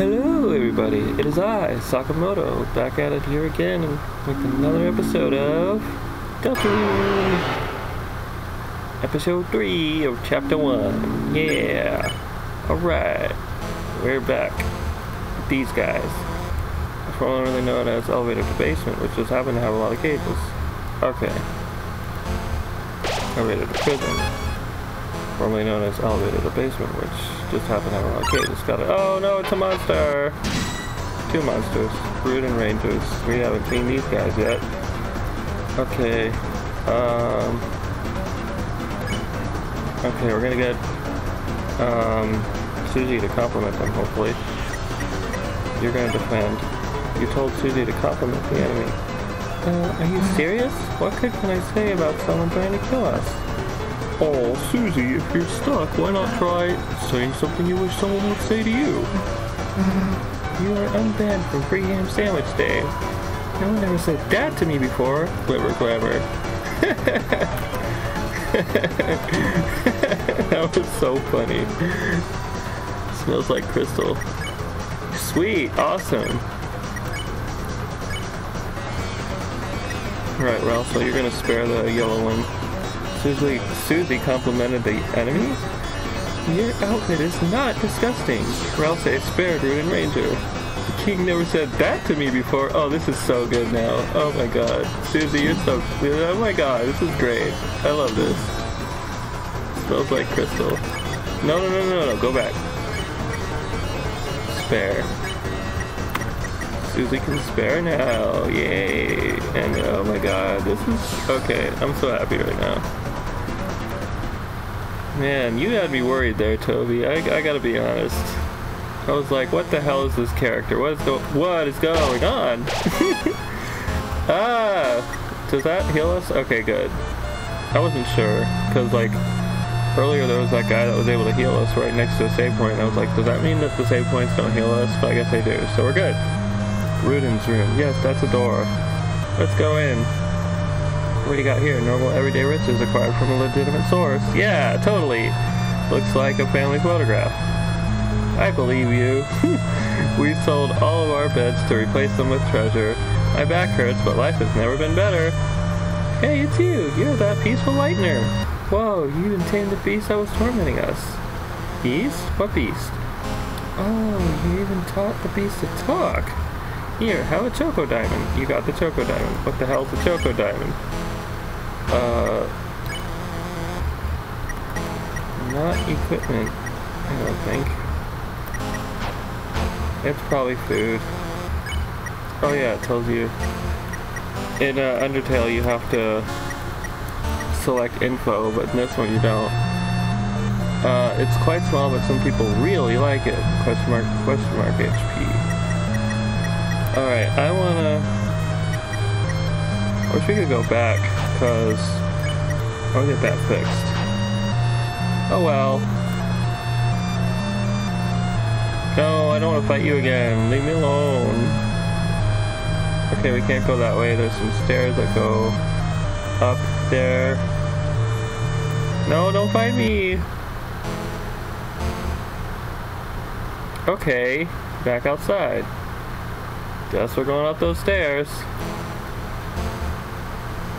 Hello everybody, it is I, Sakamoto, back at it here again with another episode of Deltarune! Episode 3 of Chapter 1, yeah! Alright, we're back with these guys, formerly known as Elevator to Basement, which just happened to have a lot of cables. Okay. Elevator to Prison, formerly known as Elevator to Basement, which just happened to have a lot of cables. Got it. Oh no, it's a monster! Two monsters. Rudinn Rangers. We haven't seen these guys yet. Okay. Okay, we're gonna get Susie to compliment them, hopefully. You're gonna defend. You told Susie to compliment the enemy. Are you serious? What good can I say about someone trying to kill us? Oh, Susie, if you're stuck, why not try saying something you wish someone would say to you? You are unbanned from free ham sandwich day. No one ever said that to me before. Clever, clever. That was so funny. Smells like crystal. Sweet, awesome. Alright, Ralsei, you're gonna spare the yellow one. Susie complimented the enemy? Your outfit is not disgusting. Ralsei spared Rudinn Ranger. The king never said that to me before. Oh, this is so good now. Oh my god. Susie, you're so... Oh my god, this is great. I love this. Smells like crystal. No, go back. Spare. Susie can spare now. Yay. And oh my god, this is... Okay, I'm so happy right now. Man, you had me worried there, Toby. I gotta be honest. I was like, what the hell is this character? What is going on? Does that heal us? Okay, good. I wasn't sure, because like, earlier there was that guy that was able to heal us right next to a save point, and I was like, does that mean that the save points don't heal us? But I guess they do, so we're good. Rudinn's room. Yes, that's a door. Let's go in. What do you got here? Normal everyday riches acquired from a legitimate source. Yeah, totally. Looks like a family photograph. I believe you. We sold all of our beds to replace them with treasure. My back hurts, but life has never been better. Hey, it's you. You're that peaceful lightner. Whoa, you tamed the beast that was tormenting us. Beast? What beast? Oh, you even taught the beast to talk. Here, have a choco diamond. You got the choco diamond. What the hell's a choco diamond? Not equipment, I don't think. It's probably food. Oh yeah, it tells you. In Undertale you have to select info, but in this one you don't. It's quite small, but some people really like it. Question mark, HP. Alright, I wanna... I wish we could go back. Because I'll get that fixed. Oh well. No, I don't want to fight you again. Leave me alone. Okay, we can't go that way. There's some stairs that go up there. No, don't fight me. Okay, back outside. Guess we're going up those stairs.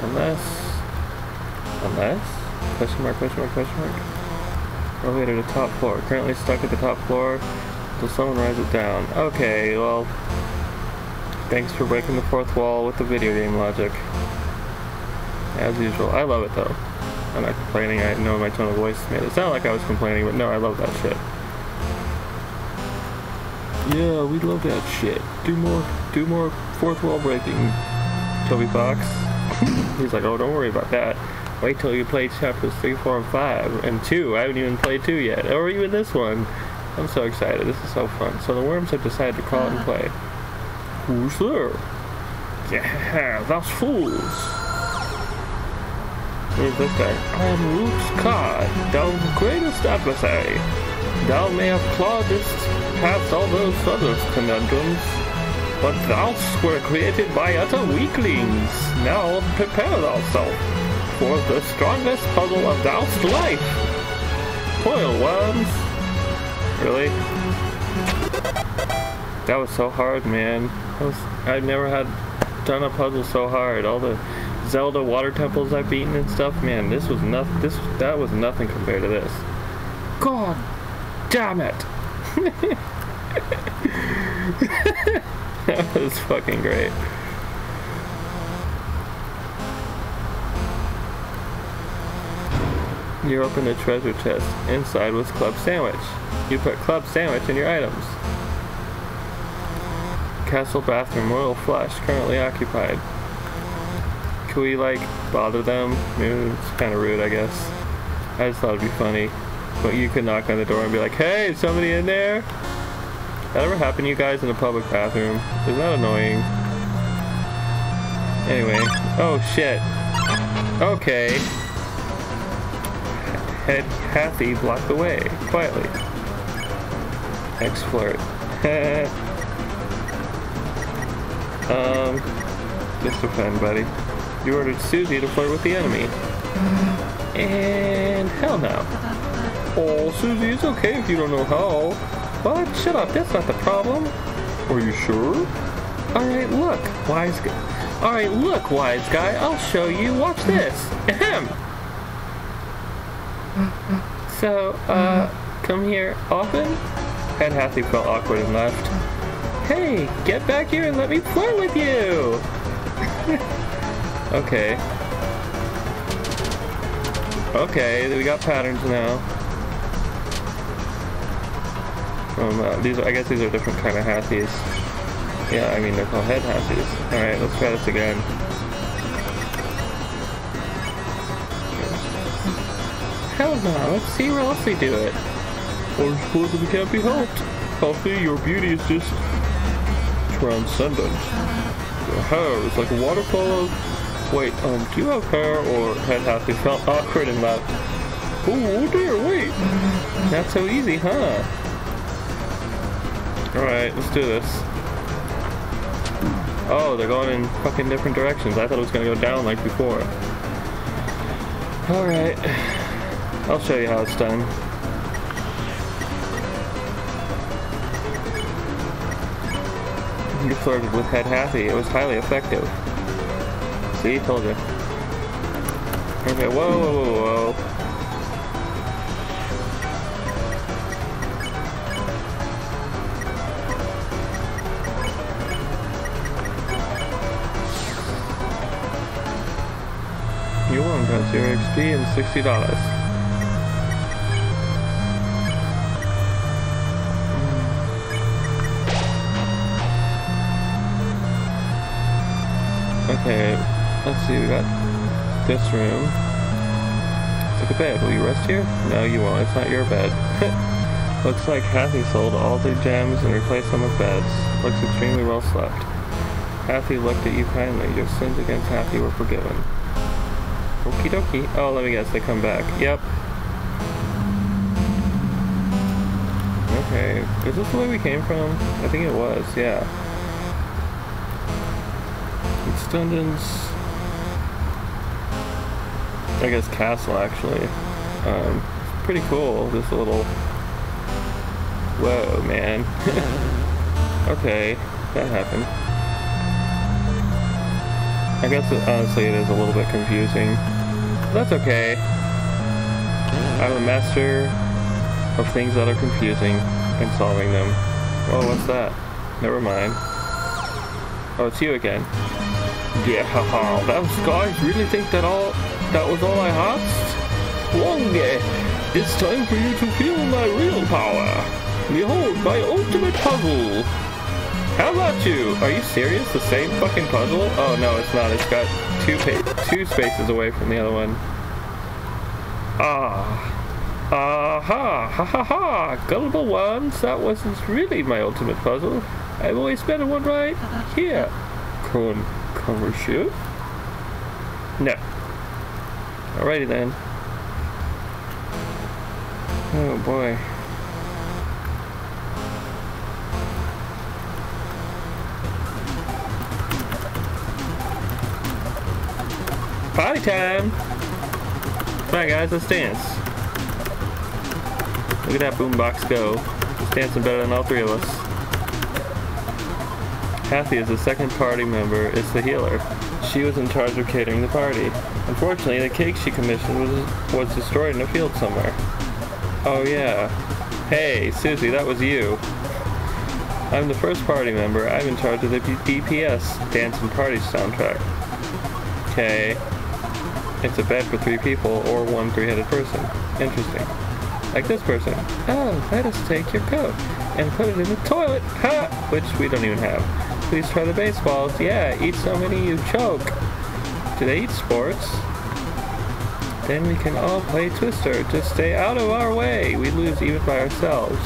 Unless, question mark. Elevator to top floor. Currently stuck at the top floor until someone rides it down. Okay, well, thanks for breaking the fourth wall with the video game logic. As usual. I love it though. I'm not complaining. I know my tone of voice made it sound like I was complaining, but no, I love that shit. Yeah, we love that shit. Do more fourth wall breaking, Toby Fox. He's like, oh, don't worry about that. Wait till you play chapters 3, 4, and 5, and 2. I haven't even played 2 yet, or even this one. I'm so excited. This is so fun. So the worms have decided to call it and play. Who's there? Yeah, those fools. Who's this guy? I am Rouxls Kaard, thou greatest adversary. Thou may have clawed this past all those other conundrums. But thou were created by utter weaklings. Now prepare thyself for the strongest puzzle of thou's life. Toil, worms. Really? That was so hard, man. I've never done a puzzle so hard. All the Zelda water temples I've beaten and stuff, man, this was nothing. That was nothing compared to this. God damn it! That was fucking great. You opened a treasure chest. Inside was club sandwich. You put club sandwich in your items. Castle bathroom, royal flush, currently occupied. Can we, like, bother them? Maybe it's kind of rude, I guess. I just thought it'd be funny. But you could knock on the door and be like, hey, is somebody in there? That ever happened to you guys in a public bathroom? Isn't that annoying? Anyway. Oh, shit. Okay. Head Kathy blocked the way, quietly. Ex-flirt. Just a friend, buddy. You ordered Susie to flirt with the enemy. And hell no. Oh, Susie, it's okay if you don't know how. What? Shut up, that's not the problem. Are you sure? Alright, look, wise guy. Alright, look, wise guy, I'll show you. Watch this. Ahem. So, come here often? Head Hathy felt awkward and left. Hey, get back here and let me flirt with you! Okay. Okay, we got patterns now. I guess these are different kind of Hathys. Yeah, I mean, they're called Head Hathys. Alright, let's try this again. Hell no, let's see Ralsei do it. Or suppose we can't be helped. Ralsei, your beauty is just transcendent. Your hair is like a waterfall. Wait, do you have hair? Or Head Hathie felt awkward and left. Oh dear, wait. Not so easy, huh? Alright, let's do this. Oh, they're going in fucking different directions. I thought it was gonna go down like before. Alright. I'll show you how it's done. You flirted with Head Hathie. It was highly effective. See, told you. Okay, whoa, whoa, whoa, whoa. You won, got your XP and $60. Okay, let's see, we got this room. It's like a bed. Will you rest here? No, you won't. It's not your bed. Looks like Hathie sold all the gems and replaced them with beds. Looks extremely well slept. Hathie looked at you kindly. Your sins against Hathie were forgiven. Okie dokie. Oh, let me guess. They come back. Yep. Okay. Is this the way we came from? I think it was. Yeah. Dungeons, I guess castle actually. It's pretty cool, this little, whoa man. Okay, that happened. I guess it, honestly it is a little bit confusing. That's okay. I'm a master of things that are confusing and solving them. Oh, what's that? Never mind. Oh, it's you again. Yeah, haha, those guys really think that that was all I asked? Wrong, yeah. It's time for you to feel my real power. Behold, my ultimate puzzle. How about you? Are you serious? The same fucking puzzle? Oh, no, it's not. It's got two spaces away from the other one. Ah. Aha. Ha ha ha. Gullible ones, that wasn't really my ultimate puzzle. I've always better one right here. Corn. Cover shoot? No. Alrighty then. Oh boy. Party time! Alright guys, let's dance. Look at that boombox go. It's dancing better than all three of us. Catti is the second party member, is the healer. She was in charge of catering the party. Unfortunately, the cake she commissioned was destroyed in a field somewhere. Oh yeah. Hey, Susie, that was you. I'm the first party member. I'm in charge of the DPS, Dance and Party soundtrack. Okay. It's a bed for 3 people or 1 3-headed person. Interesting. Like this person. Oh, let us take your coat and put it in the toilet. Ha! Which we don't even have. Please try the baseballs. Yeah, eat so many you choke. Do they eat sports? Then we can all play Twister. Just stay out of our way. We lose even by ourselves.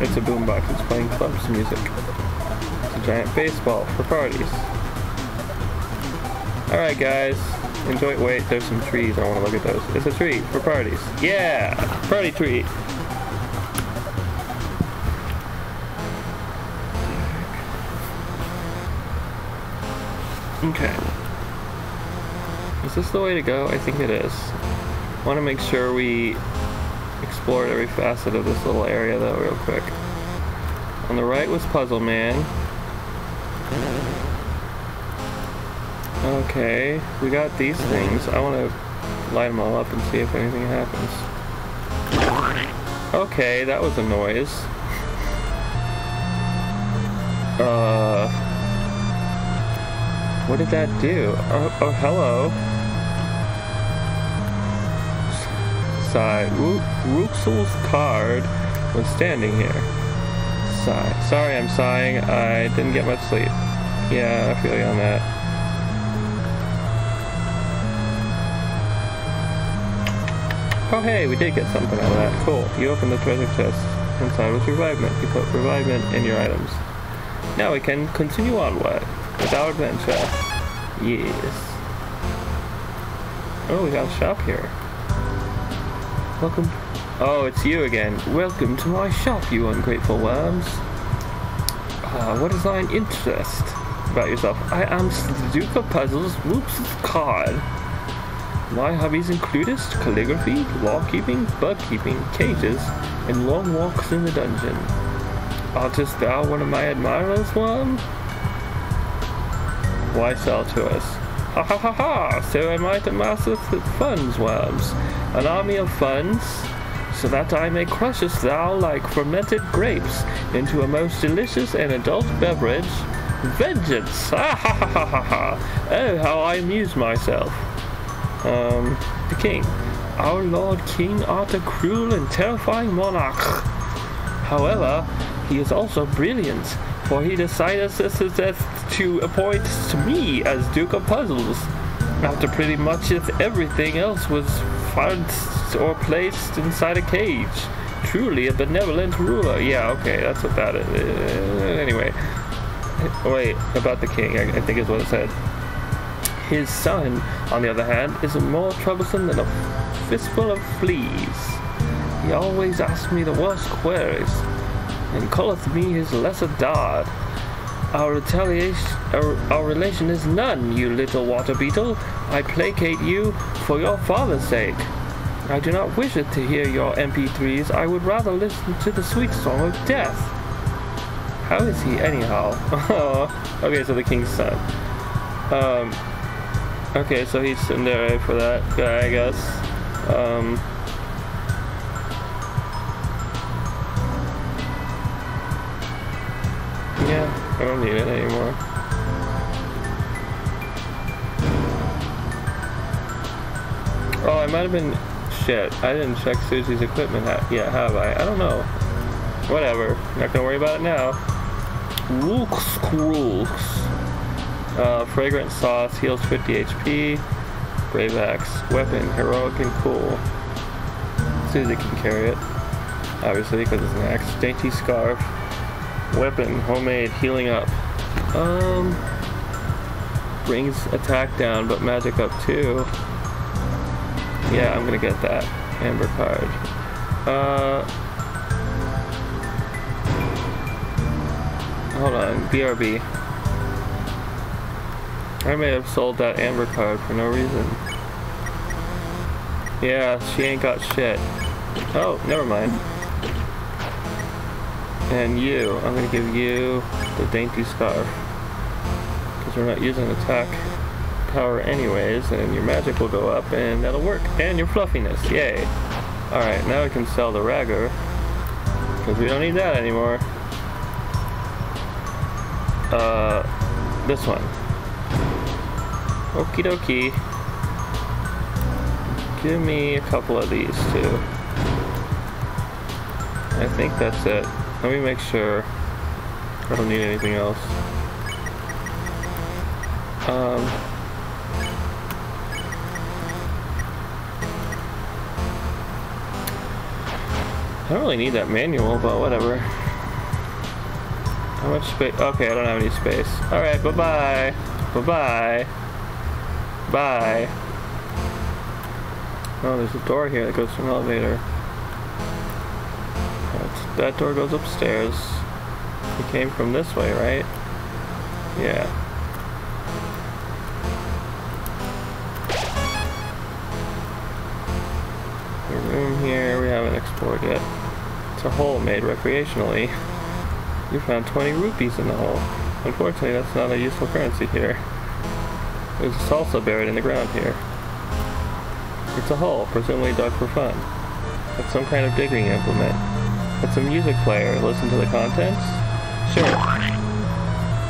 It's a boombox. It's playing clubs music. It's a giant baseball for parties. Alright guys, enjoy. Wait, there's some trees. I want to look at those. It's a tree for parties. Yeah! Party tree! Okay. Is this the way to go? I think it is. I want to make sure we explored every facet of this little area though real quick. On the right was Puzzle Man. Okay, we got these things. I want to light them all up and see if anything happens. Okay, that was a noise. What did that do? Oh hello. Sigh. Rouxls Kaard was standing here. Sigh. Sorry, I'm sighing. I didn't get much sleep. Yeah, I feel you on that. Oh hey, we did get something out of that. Cool. You opened the treasure chest. Inside was Revivement. You put Revivement in your items. Now we can continue onward with our adventure. Yes. Oh, we got a shop here. Welcome. Oh, it's you again. Welcome to my shop, you ungrateful worms. What is thine interest about yourself? I am the Duke of Puzzles, Rouxls Kaard. My hobbies include calligraphy, law-keeping, bug-keeping, cages, and long walks in the dungeon. Artist thou one of my admirers, worm? Why sell to us? Ha ha ha ha! So I might amass the funds, worms. An army of funds, so that I may crushest thou like fermented grapes into a most delicious and adult beverage. Vengeance! Ha ha ha ha ha ha! Oh, how I amuse myself. The king. Our lord king art a cruel and terrifying monarch. However, he is also brilliant, for he decided to appoint me as Duke of Puzzles, after pretty much everything else was found or placed inside a cage. Truly a benevolent ruler. Yeah, okay, that's about it. Anyway. Wait, about the king, I think is what it said. His son, on the other hand, is more troublesome than a fistful of fleas. He always asks me the worst queries, and calleth me his lesser dard. Our relation is none, you little water beetle. I placate you for your father's sake. I do not wish it to hear your MP3s. I would rather listen to the sweet song of death. How is he, anyhow? Okay, so the king's son. Okay, so he's in there for that guy, I guess. Yeah, I don't need it anymore. Oh, I might have been... Shit, I didn't check Susie's equipment yet, have I? I don't know. Whatever, not gonna worry about it now. Rooks. Fragrant Sauce, heals 50 HP, Brave Axe, Weapon, Heroic and Cool. Susie can carry it, obviously, because it's an axe. Dainty Scarf, Weapon, Homemade, Healing Up. Brings attack down, but magic up too. Yeah, I'm going to get that. Amber Card. Hold on, BRB. I may have sold that Amber Card for no reason. Yeah, she ain't got shit. Oh, never mind. And you, I'm gonna give you the dainty scarf, because we're not using attack power anyways, and your magic will go up, and that'll work, and your fluffiness, yay. Alright, now we can sell the ragger, because we don't need that anymore. This one. Okie dokie. Give me a couple of these too. I think that's it. Let me make sure I don't need anything else. I don't really need that manual, but whatever. How much space? Okay, I don't have any space. Alright, bye-bye. Bye-bye. Bye. Oh, there's a door here that goes to an elevator. That door goes upstairs. It came from this way, right? Yeah. A room here we haven't explored yet. It's a hole made recreationally. You found 20 rupees in the hole. Unfortunately, that's not a useful currency here. There's a salsa buried in the ground here. It's a hole, presumably dug for fun. That's some kind of digging implement. It's a music player. Listen to the contents? Sure.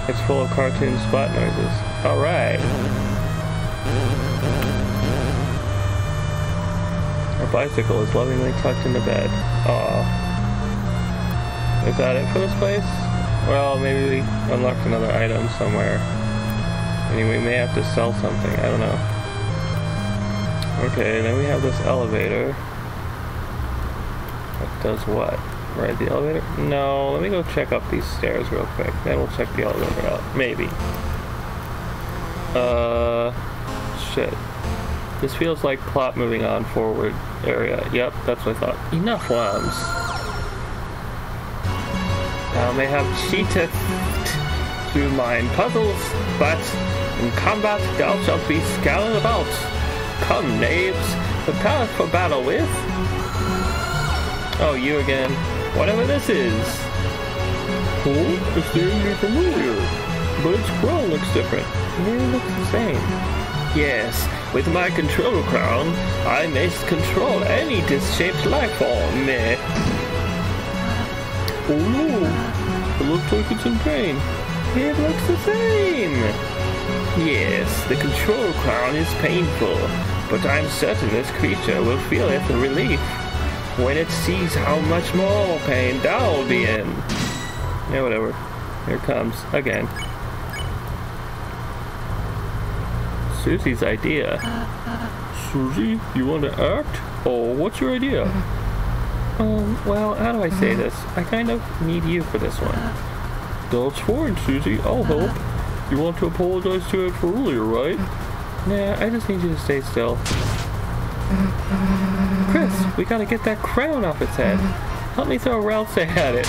It's full of cartoon spot noises. Alright. A bicycle is lovingly tucked into bed. Aww. Is that it for this place? Well, maybe we unlocked another item somewhere. I mean, we may have to sell something. I don't know. Okay, then we have this elevator. That does what? Ride the elevator? No, let me go check up these stairs real quick. Then we'll check the elevator out. Maybe. Shit. This feels like plot moving on forward area. Yep, that's what I thought. Enough worms. Now they have cheated to mine puzzles, but in combat thou shalt be scattered about. Come, knaves, prepare for battle with... Oh, you again. Whatever this is. Oh, it's really familiar, but its crown looks different. It really looks the same. Yes, with my control crown, I may control any disc-shaped life form. Meh. Oh no! It looks like it's in pain. It looks the same! Yes, the control crown is painful, but I'm certain this creature will feel it in relief when it sees how much more pain thou'll be in. Yeah, whatever. Here it comes, again. Susie's idea. Susie, you want to act? Or what's your idea? Well, how do I say this? I kind of need you for this one. That's fine, Susie. I'll help. You want to apologize to it for earlier, right? Nah, I just need you to stay still. Chris, we gotta get that crown off its head. Help me throw Ralsei at it.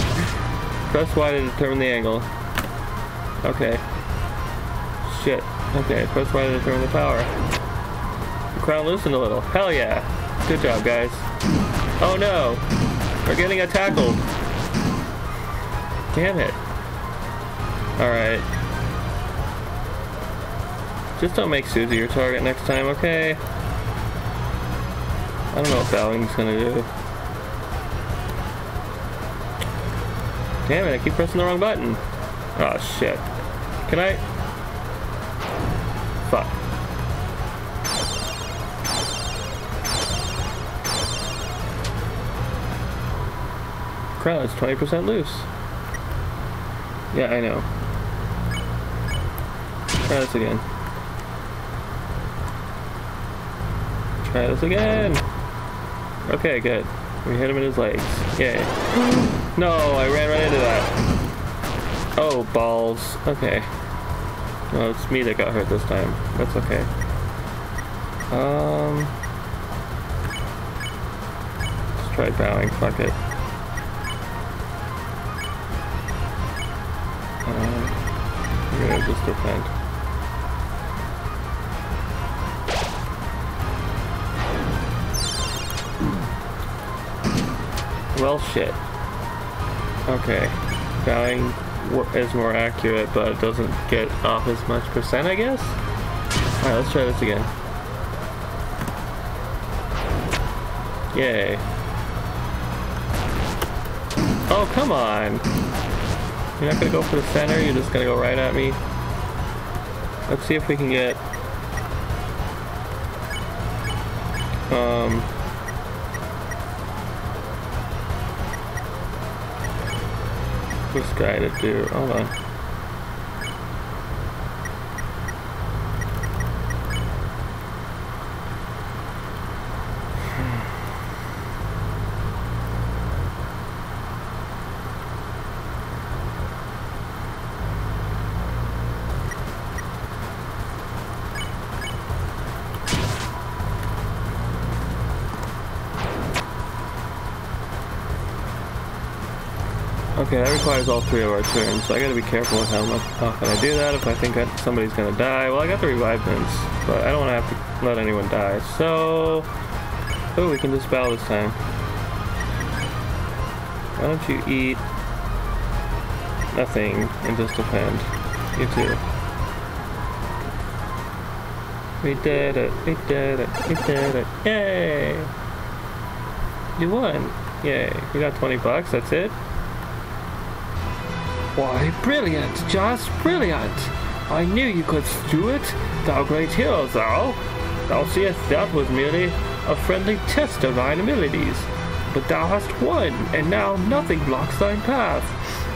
Press Y to determine the angle. Okay. Shit. Okay, press Y to determine the power. The crown loosened a little. Hell yeah. Good job, guys. Oh no! We're getting tackled. Damn it. Alright. Just don't make Susie your target next time, okay? I don't know what Bowing's gonna do. Damn it, I keep pressing the wrong button. Oh shit. Can I? Fuck. Crown is 20% loose. Yeah, I know. Try this again. Try this again! Okay, good. We hit him in his legs. Yay. No, I ran right into that. Oh, balls. Okay. No, it's me that got hurt this time. That's okay. Let's try bowing. Fuck it. Just defend. Well, shit. Okay, bowing is more accurate, but it doesn't get off as much percent, I guess? Alright, let's try this again. Yay. Oh, come on! You're not gonna go for the center, you're just gonna go right at me. Let's see if we can get... this guy to do, hold on. Okay, that requires all three of our turns, so I gotta be careful with how often I do that if I think that somebody's gonna die. Well, I got the revive bins, but I don't want to have to let anyone die, so... Oh, we can just bow this time. Why don't you eat... nothing and just defend. You too. We did it, we did it, we did it. Yay! You won! Yay. You got 20 bucks, that's it? Why, brilliant, just brilliant! I knew you could do it, thou great hero, thou! Thou seest that was merely a friendly test of thine abilities, but thou hast won, and now nothing blocks thine path.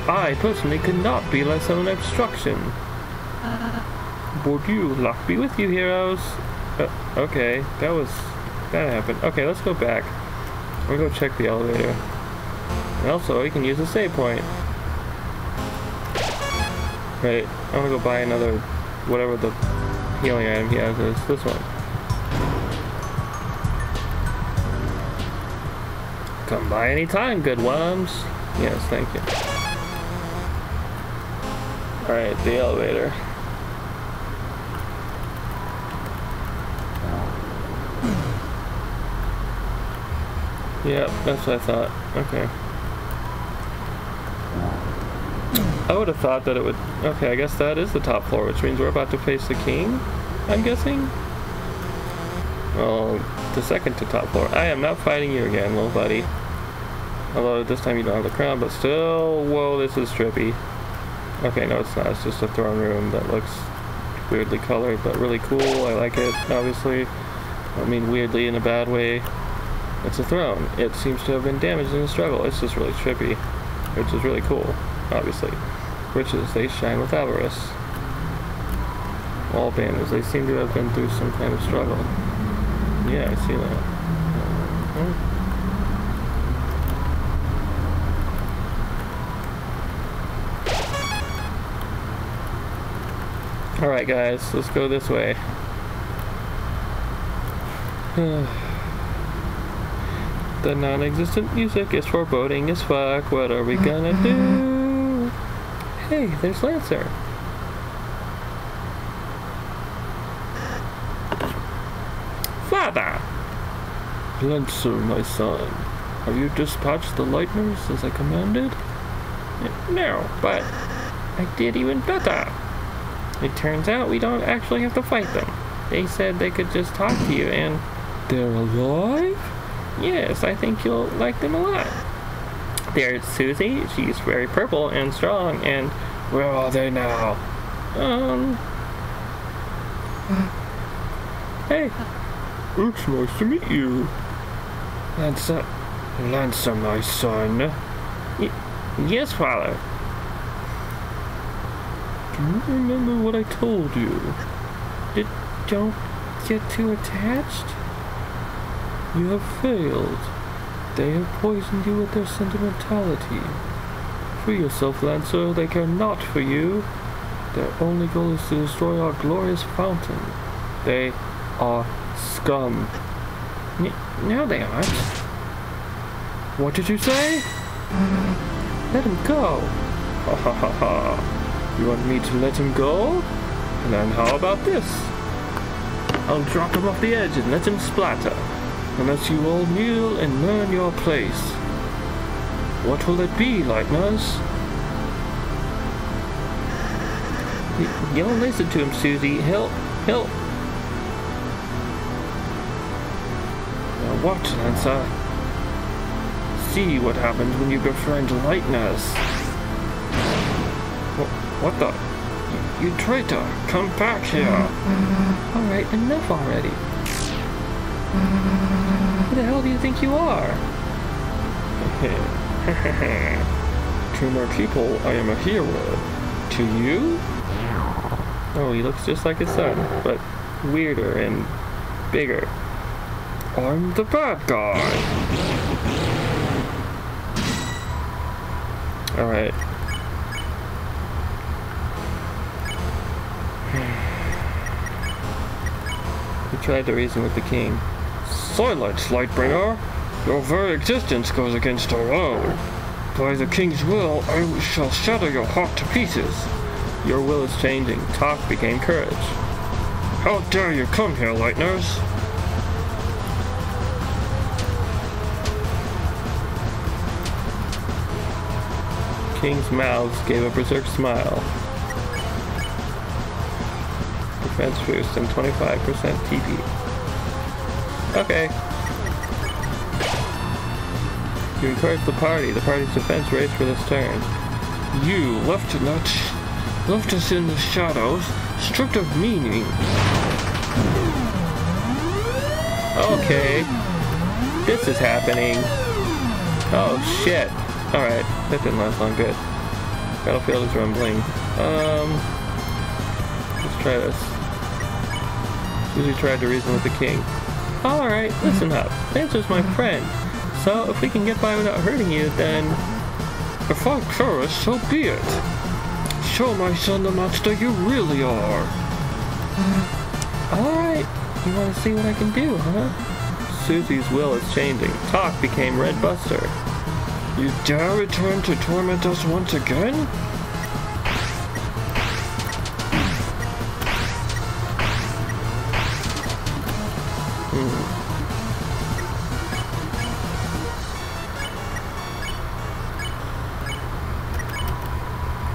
I personally could not be less of an obstruction. Would you luck be with you, heroes? Okay, that happened. Okay, let's go back. We'll go check the elevator. And also, we can use a save point. Right, I'm gonna go buy another, whatever the healing item he has is, this one. Come by any time, good worms. Yes, thank you. Alright, the elevator. Yep, that's what I thought, okay. I would have thought that it would... Okay, I guess that is the top floor, which means we're about to face the king, I'm guessing? Well, the second to top floor. I am not fighting you again, little buddy. Although this time you don't have the crown, but still... Whoa, this is trippy. Okay, no, it's not. It's just a throne room that looks weirdly colored, but really cool. I like it, obviously. I mean, weirdly in a bad way. It's a throne. It seems to have been damaged in the struggle. It's just really trippy, which is really cool. Obviously. Riches, they shine with avarice. Wall banners, they seem to have been through some kind of struggle. Yeah, I see that. Alright guys, let's go this way. The non-existent music is foreboding as fuck. What are we gonna do? Hey, there's Lancer. Father! Lancer, my son. Have you dispatched the lightners as I commanded? No, but I did even better. It turns out we don't actually have to fight them. They said they could just talk to you and... They're alive? Yes, I think you'll like them a lot. There's Susie, she's very purple and strong, and where are they now? Hey. It's nice to meet you. Lancer, my son. Yes, father. Do you remember what I told you? Don't get too attached. You have failed. They have poisoned you with their sentimentality. Free yourself, Lancer. They care not for you. Their only goal is to destroy our glorious fountain. They are scum. No, they aren't. What did you say? Let him go. Ha ha ha ha. You want me to let him go? And then how about this? I'll drop him off the edge and let him splatter. Unless you all kneel and learn your place. What will it be, Lightnose? You don't listen to him, Susie. Help! Help! Now what, Lancer? See what happens when you befriend Lightnose. What the? You traitor! Come back here! Alright, enough already. Who the hell do you think you are? To my people, I am a hero. To you? Oh, he looks just like his son, but weirder and bigger. I'm the bad guy. Alright. We tried to reason with the king. Silence, Lightbringer! Your very existence goes against our own. By the king's will, I shall shatter your heart to pieces. Your will is changing. Talk became courage. How dare you come here, Lightners? King's mouths gave a berserk smile. Defense boost and 25% TP. Okay. You encourage the party. The party's defense raised for this turn. You left us in the shadows, stripped of meaning. Okay. This is happening. Oh, shit. Alright, that didn't last long. Good. Battlefield is rumbling. Let's try this. Usually tried to reason with the king. Alright, listen up. Lancer's my friend. So, if we can get by without hurting you, then... If I curse, so be it. Show my son the monster you really are. Alright, you want to see what I can do, huh? Susie's will is changing. Talk became Red Buster. You dare return to torment us once again?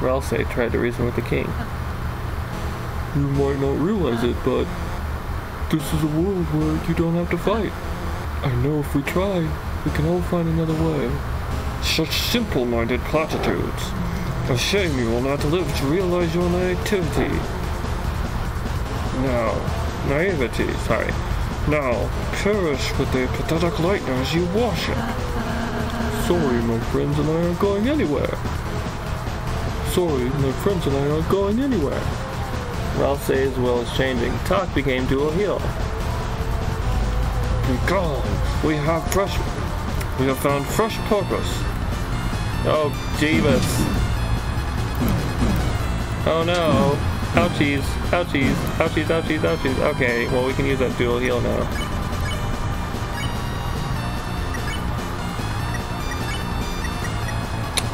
Ralsei tried to reason with the king. You might not realize it, but this is a world where you don't have to fight. I know if we try, we can all find another way. Such simple-minded platitudes. A shame you will not live to realize your naivety. Now, perish with the pathetic Lightners you worship. Sorry, my friends and I aren't going anywhere. Ralsei's will is changing. Talk became dual heal. Begone! We have found fresh purpose. Oh, Jeebus. Oh no. Ouchies. Ouchies. Ouchies. Ouchies. Ouchies. Okay, well we can use that dual heal now.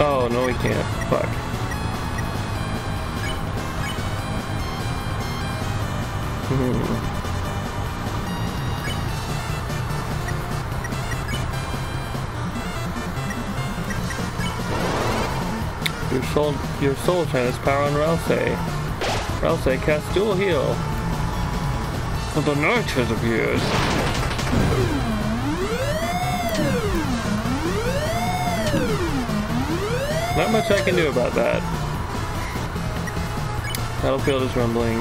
Oh, no we can't. Fuck. Your soul has power on Ralsei. Ralsei casts dual heal. Well, the night has appeared. Not much I can do about that. Battlefield is rumbling.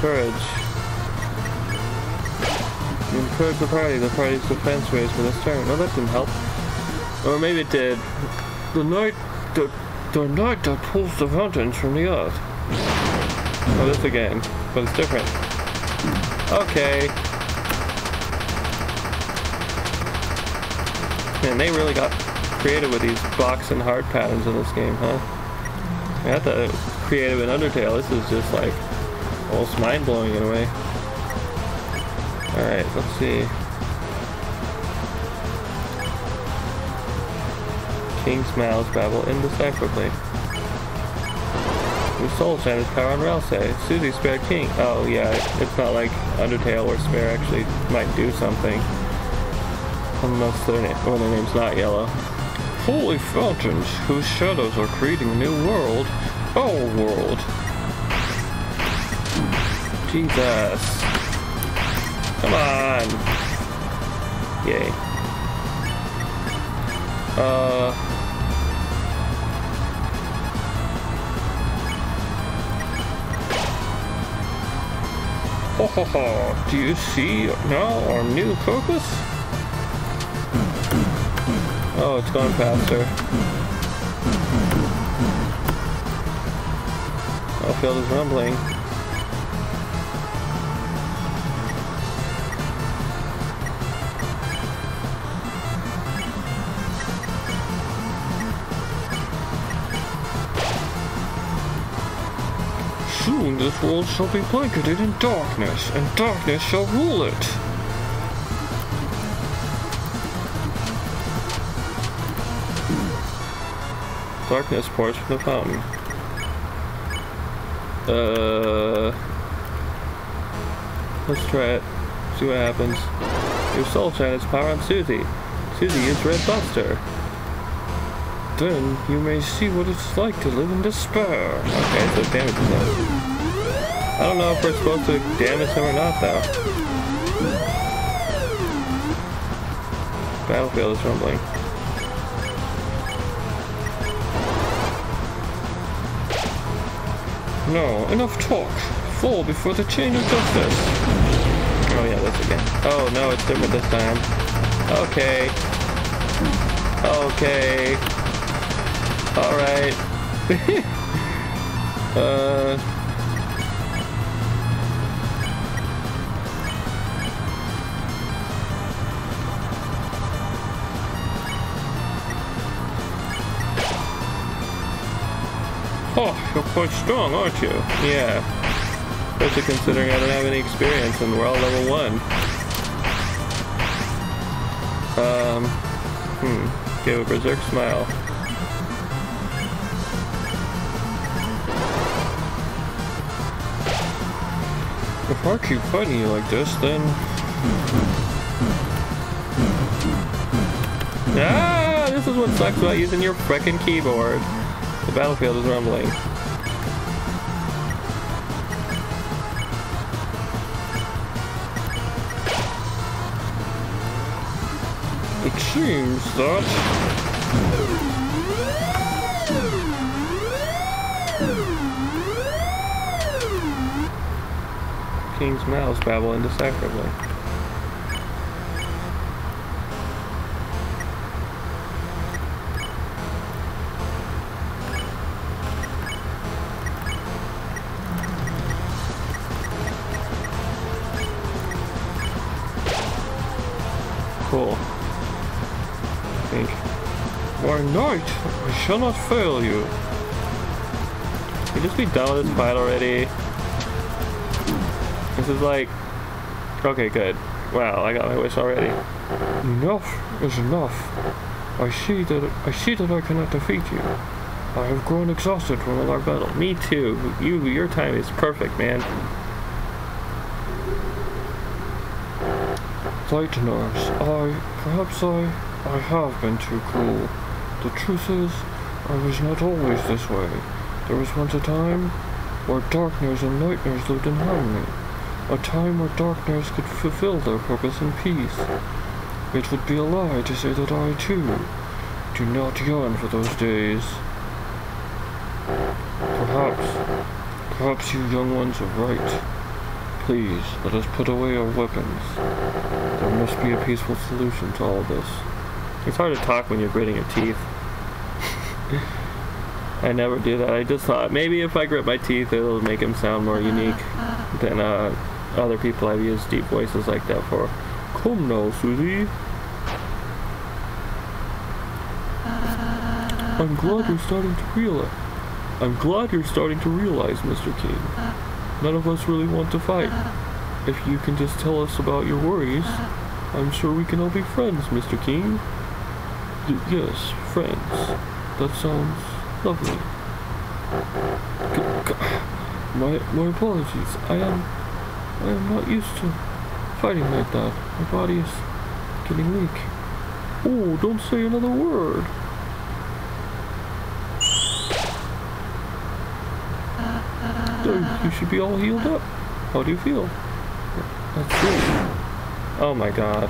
Courage. You encourage the party. The party's defense raised for this turn. Oh, that didn't help. Or maybe it did. The night that pulls the mountains from the earth. Oh, this again. But it's different. Okay. Man, they really got creative with these box and heart patterns in this game, huh? I thought it was creative in Undertale. This is just like almost mind-blowing in a way. Alright, let's see. King smiles babble indecipherably. Your soul shine is power on Ralsei. Susie spare king. Oh yeah, it's not like Undertale where spare actually might do something. Unless their name's not yellow. holy fountains whose shadows are creating a new world, our world. Jesus. Come on. Yay. Ho ho ho, do you see now our new focus? Oh, it's going faster. I feel this rumbling. Soon this world shall be blanketed in darkness, and darkness shall rule it. Darkness pours from the fountain. Let's try it. See what happens. Your soul shines power on Susie. Susie is Red Buster. Then you may see what it's like to live in despair. Okay, so damage him. I don't know if we're supposed to damage him or not, though. Battlefield is rumbling. No, enough talk. Fall before the chain of justice. Oh yeah, that's again. Oh no, it's different this time. Okay. Okay. Alright. Oh, you're quite strong, aren't you? Yeah. Especially considering I don't have any experience and we're all level 1. Gave a berserk smile. If I keep fighting you like this, then... Ah! This is what sucks about using your frickin' keyboard. The battlefield is rumbling. It seems that... King's mouths babble indecipherably. Knight, I shall not fail you. Can you just be done with this fight already? This is like... Okay, good. Wow, I got my wish already. Enough is enough. I see that I cannot defeat you. I have grown exhausted from all our battle. Me too. Your time is perfect, man. Lighteners, perhaps I have been too cruel. The truth is, I was not always this way. There was once a time where darkness and lightness lived in harmony. A time where darkness could fulfill their purpose in peace. It would be a lie to say that I, too, do not yearn for those days. Perhaps you young ones are right. Please, let us put away our weapons. There must be a peaceful solution to all this. It's hard to talk when you're gritting your teeth. I never do that. I just thought maybe if I grit my teeth it'll make them sound more unique than other people I've used deep voices like that for. Come now, Susie. I'm glad you're starting to realize, Mr. King. None of us really want to fight. If you can just tell us about your worries, I'm sure we can all be friends, Mr. King. Yes, friends. That sounds lovely. My apologies. I am not used to fighting like that. My body is getting weak. Oh, don't say another word. You should be all healed up. How do you feel? That's good. Oh my god.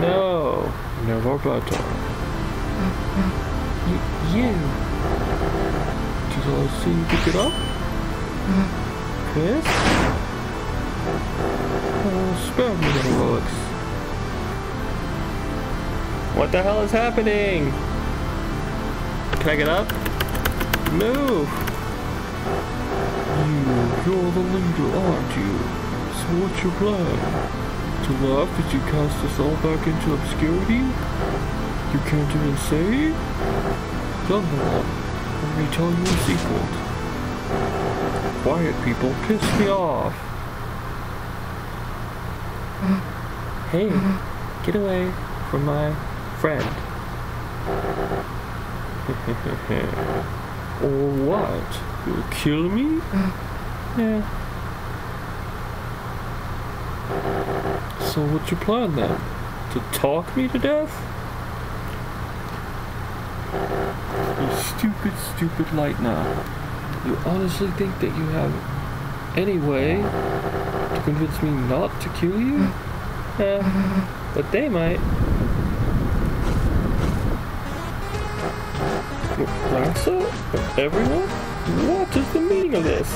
No. No more blood talk. You. Did I see you pick it up? Chris? Oh, spare me the heroics. What the hell is happening? Can I get up? Move! You're the leader, aren't you? So what's your plan? To laugh as you cast us all back into obscurity? You can't even say? Thunderlord, let me tell you a secret. Quiet people piss me off. Hey, get away from my friend. Or what? You'll kill me? Yeah. So what's your plan then? To talk me to death? You stupid, stupid light now. You honestly think that you have any way to convince me not to kill you? Yeah, but they might. Lancer? Everyone? What is the meaning of this?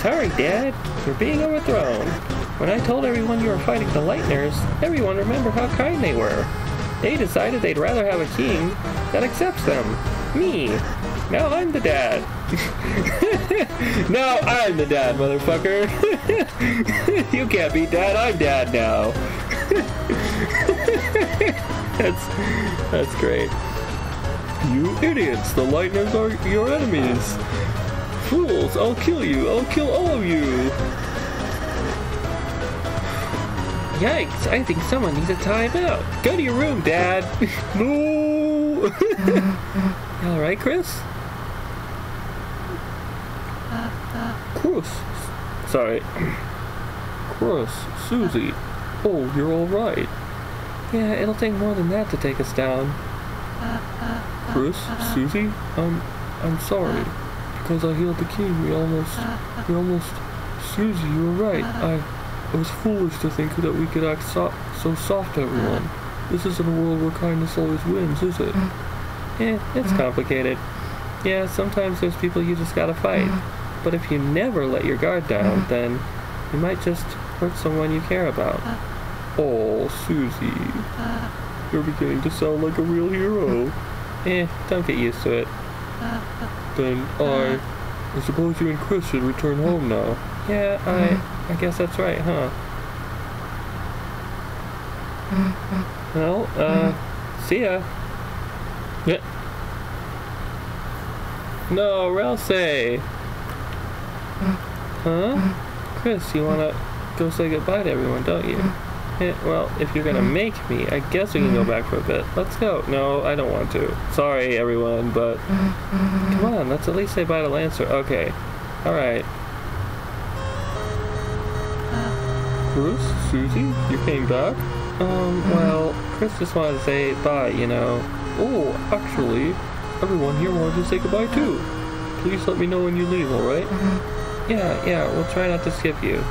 Sorry, Dad. You're being overthrown. When I told everyone you were fighting the Lightners, everyone remembered how kind they were. They decided they'd rather have a king that accepts them. Me. Now I'm the dad. Now I'm the dad, motherfucker. You can't be dad. I'm dad now. That's great. You idiots! The Lightners are your enemies! Fools! I'll kill you! I'll kill all of you! Yikes! I think someone needs a timeout! Go to your room, Dad! No! You alright, Chris? Chris! Sorry. Chris, Susie. Oh, you're alright. Yeah, it'll take more than that to take us down. Chris, Susie, I'm sorry, because I healed the king, we almost, Susie, you were right, I was foolish to think that we could act so soft to everyone. This isn't a world where kindness always wins, is it? Yeah, it's complicated. Yeah, sometimes there's people you just gotta fight, but if you never let your guard down, then you might just hurt someone you care about. Oh, Susie. You're beginning to sound like a real hero. Don't get used to it. Then I suppose you and Chris should return home now. Yeah, I guess that's right, huh? Well, see ya. Yeah. No, Ralsei! Huh? Chris, you wanna go say goodbye to everyone, don't you? Yeah, well, if you're gonna make me, I guess we can go back for a bit. Let's go. No, I don't want to. Sorry, everyone, but... Come on, let's at least say bye to Lancer. Okay. Alright. Bruce? Susie? You came back? Well, Chris just wanted to say bye, you know. Oh, actually, everyone here wanted to say goodbye, too. Please let me know when you leave, alright? Yeah, we'll try not to skip you.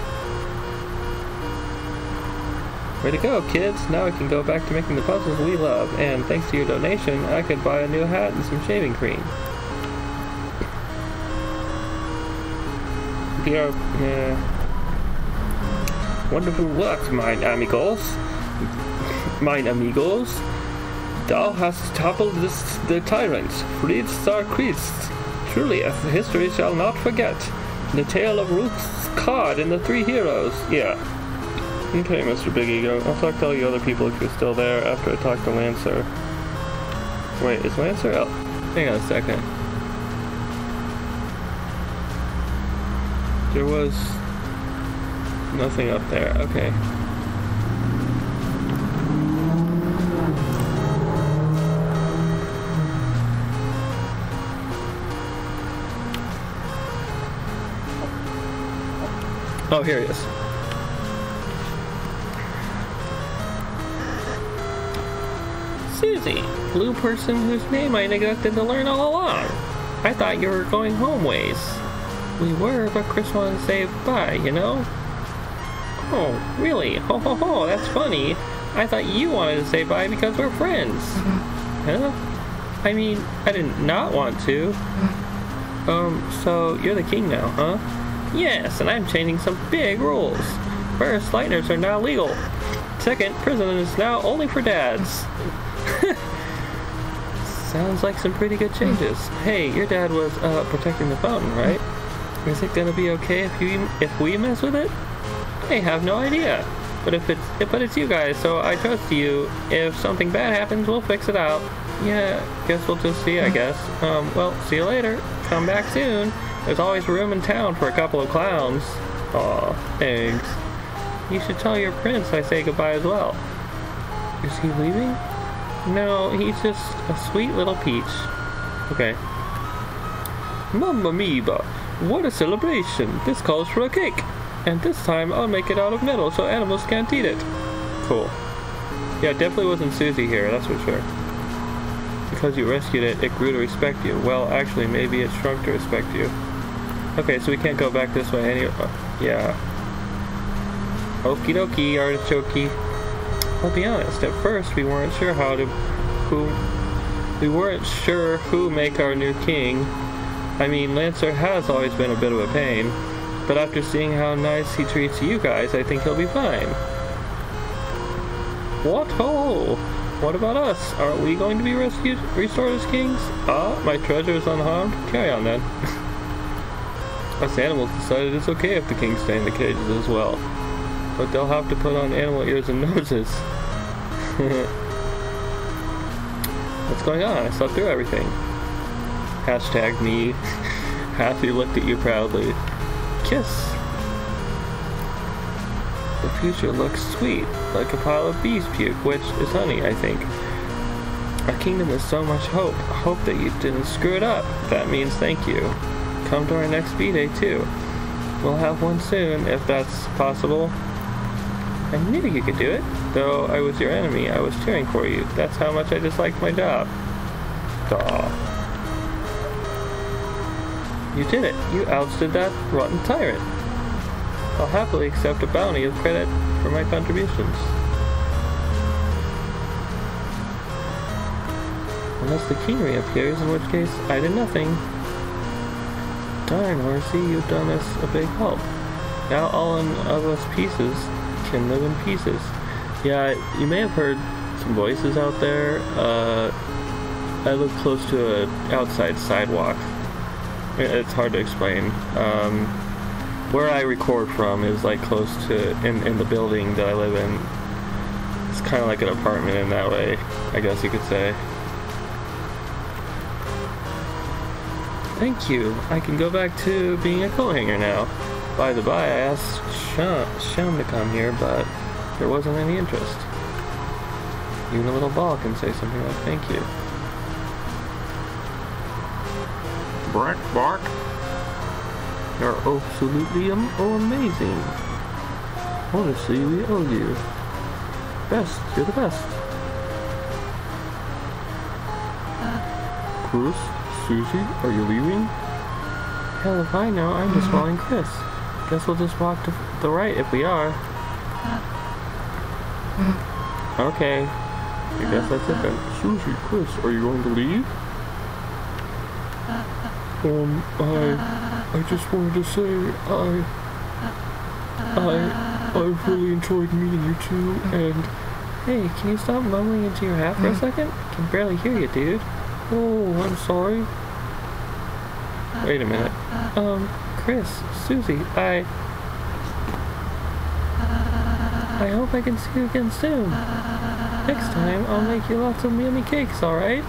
Way to go, kids! Now I can go back to making the puzzles we love, and thanks to your donation, I could buy a new hat and some shaving cream. Wonderful work, mine amigos. Thou hast toppled the tyrants, freed Star Christ. Truly, as history shall not forget, the tale of Rouxls Kaard and the three heroes. Yeah. Okay, Mr. Big Ego. I'll talk to all you other people if you're still there after I talk to Lancer. Wait, is Lancer out? Hang on a second. There was nothing up there. Okay. Oh, here he is. Susie, blue person whose name I neglected to learn all along. I thought you were going home ways. We were, but Chris wanted to say bye, you know? Oh, really? Ho ho ho, that's funny. I thought you wanted to say bye because we're friends. Huh? I mean, I did not want to. So you're the king now, huh? Yes, and I'm changing some big rules. First, lightners are now legal. Second, prison is now only for dads. Sounds like some pretty good changes. Hey, your dad was protecting the fountain, right? Is it gonna be okay if we mess with it? I have no idea. But it's you guys, so I trust you. If something bad happens, we'll fix it out. Yeah, guess we'll just see, I guess. Well, see you later. Come back soon. There's always room in town for a couple of clowns. Aw, thanks. You should tell your prince I say goodbye as well. Is he leaving? No, he's just a sweet little peach. Okay. Mamma Mia! What a celebration! This calls for a cake! And this time I'll make it out of metal so animals can't eat it. Cool. Yeah, it definitely wasn't Susie here, that's for sure. Because you rescued it, it grew to respect you. Well, actually, maybe it shrunk to respect you. Okay, so we can't go back this way anyway. Yeah. Okie dokie, artichokey. I'll be honest, at first we weren't sure who make our new king. I mean, Lancer has always been a bit of a pain, but after seeing how nice he treats you guys, I think he'll be fine. What ho! What about us? Aren't we going to be restored as kings? Ah, my treasure is unharmed? Carry on then. Us animals decided it's okay if the kings stay in the cages as well. But they'll have to put on animal ears and noses. What's going on? I slept through everything. Hashtag me. Happy looked at you proudly. Kiss. The future looks sweet, like a pile of bees puke, which is honey, I think. Our kingdom is so much hope. Hope that you didn't screw it up. That means thank you. Come to our next bee day too. We'll have one soon, if that's possible. I knew you could do it. Though I was your enemy, I was cheering for you. That's how much I disliked my job. Duh. You did it. You ousted that rotten tyrant. I'll happily accept a bounty as credit for my contributions. Unless the king reappears, in which case I did nothing. Darn, Horsey, you've done us a big help. Now all of us pieces can live in pieces. Yeah, you may have heard some voices out there. I live close to an outside sidewalk. It's hard to explain. Where I record from is like close to in the building that I live in. It's kind of like an apartment in that way, I guess you could say. Thank you. I can go back to being a coat-hanger now. By the by, I asked Shum to come here, but there wasn't any interest. Even a little ball can say something like thank you. Bark, bark. You're absolutely amazing. Honestly, we owe you. Best, you're the best. Chris? Susie, are you leaving? Hell if I know, I'm just following Chris. Guess we'll just walk to the right if we are. Okay. I guess that's it then. Susie, Chris, are you going to leave? I just wanted to say I really enjoyed meeting you two, and... Hey, can you stop mumbling into your hat for a second? I can barely hear you, dude. Oh, I'm sorry. Wait a minute. Chris, Susie, I hope I can see you again soon. Next time, I'll make you lots of yummy cakes, alright?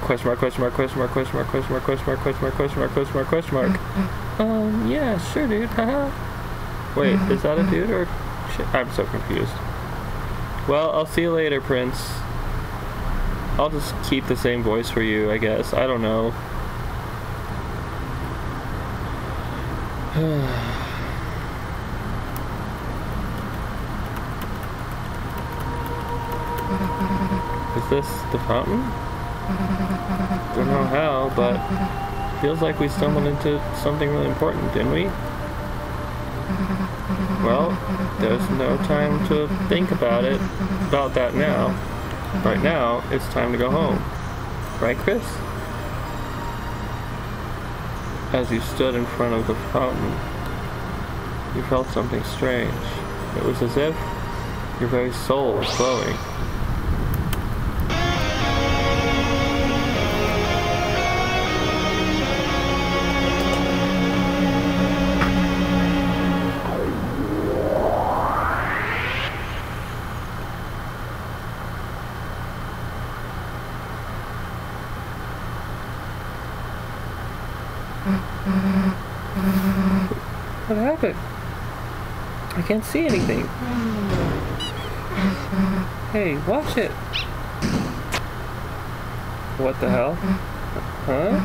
Question mark, question mark, question mark, question mark, question mark, question mark, question mark, question mark, question mark, question mark. Yeah, sure, dude, haha. Wait, is that a dude or... Shit, I'm so confused. Well, I'll see you later, Prince. I'll just keep the same voice for you, I guess. I don't know. Is this the fountain? Don't know how, but Feels like we stumbled into something really important, didn't we? Well, there's no time to think about that now. Right now, it's time to go home. Right, Chris? As you stood in front of the fountain, you felt something strange. It was as if your very soul was glowing. What happened? I can't see anything. Hey, watch it! What the hell? Huh?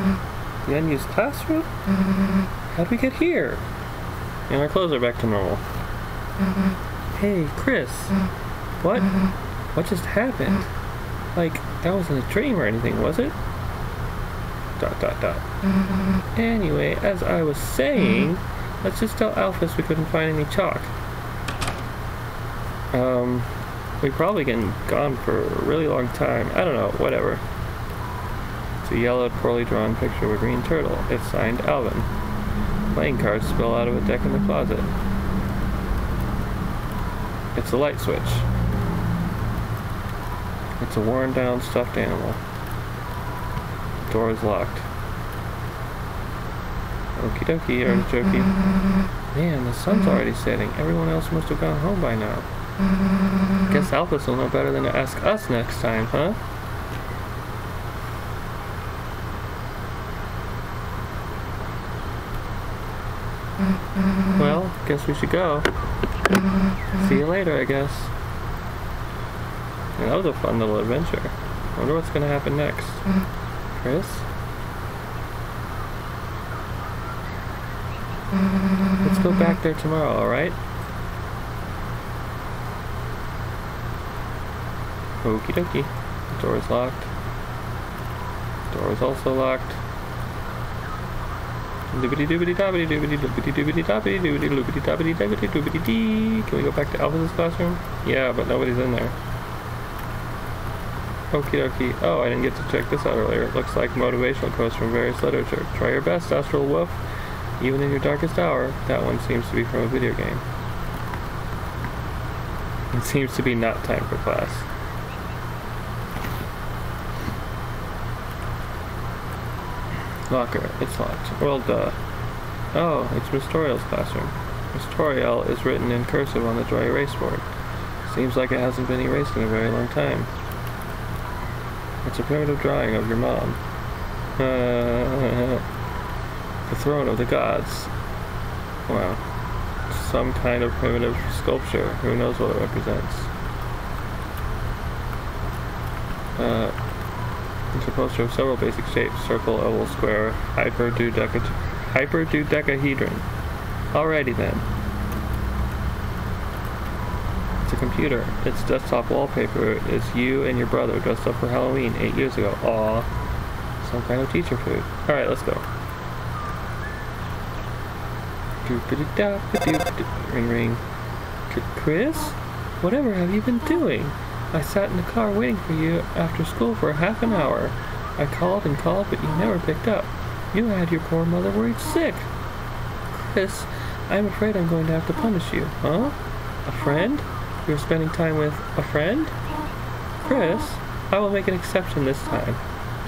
The unused classroom? How'd we get here? And our clothes are back to normal. Hey, Chris! What? What just happened? Like, that wasn't a dream or anything, was it? ... Anyway, as I was saying, let's just tell Alphys we couldn't find any chalk. We've probably been gone for a really long time. I don't know, whatever. It's a yellowed, poorly drawn picture of a green turtle. It's signed Alvin. Playing cards spill out of a deck in the closet. It's a light switch. It's a worn-down stuffed animal. The door is locked. Okie dokie, artichokey. Man, the sun's already setting. Everyone else must have gone home by now. Guess Alphys will know better than to ask us next time, huh? Well, guess we should go. See you later, I guess. That was a fun little adventure. Wonder what's gonna happen next. Chris? Let's go back there tomorrow, alright? Okie dokie. The door is locked. The door is also locked. Doobity doobity doobity doobity doobity doobity doobity doobity doobity doobity doobity doobity dee. Can we go back to Alphys' classroom? Yeah, but nobody's in there. Okie dokie. Oh, I didn't get to check this out earlier. It looks like motivational quotes from various literature. Try your best, Asriel Wolf. Even in your darkest hour. That one seems to be from a video game. It seems to be not time for class. Locker. It's locked. Well, duh. Oh, it's Miss Toriel's classroom. Miss Toriel is written in cursive on the dry erase board. Seems like it hasn't been erased in a very long time. It's a primitive drawing of your mom. The throne of the gods. Wow. Some kind of primitive sculpture. Who knows what it represents? It's a poster of several basic shapes. Circle, oval, square, hyperdodecahedron. Alrighty then. It's a computer. It's desktop wallpaper. It's you and your brother dressed up for Halloween 8 years ago. Aww. Some kind of teacher food. Alright, let's go. Ring ring. Chris? Whatever have you been doing? I sat in the car waiting for you after school for half an hour. I called and called, but you never picked up. You had your poor mother worried sick. Chris, I'm afraid I'm going to have to punish you. Huh? A friend? You're spending time with a friend? Chris, I will make an exception this time.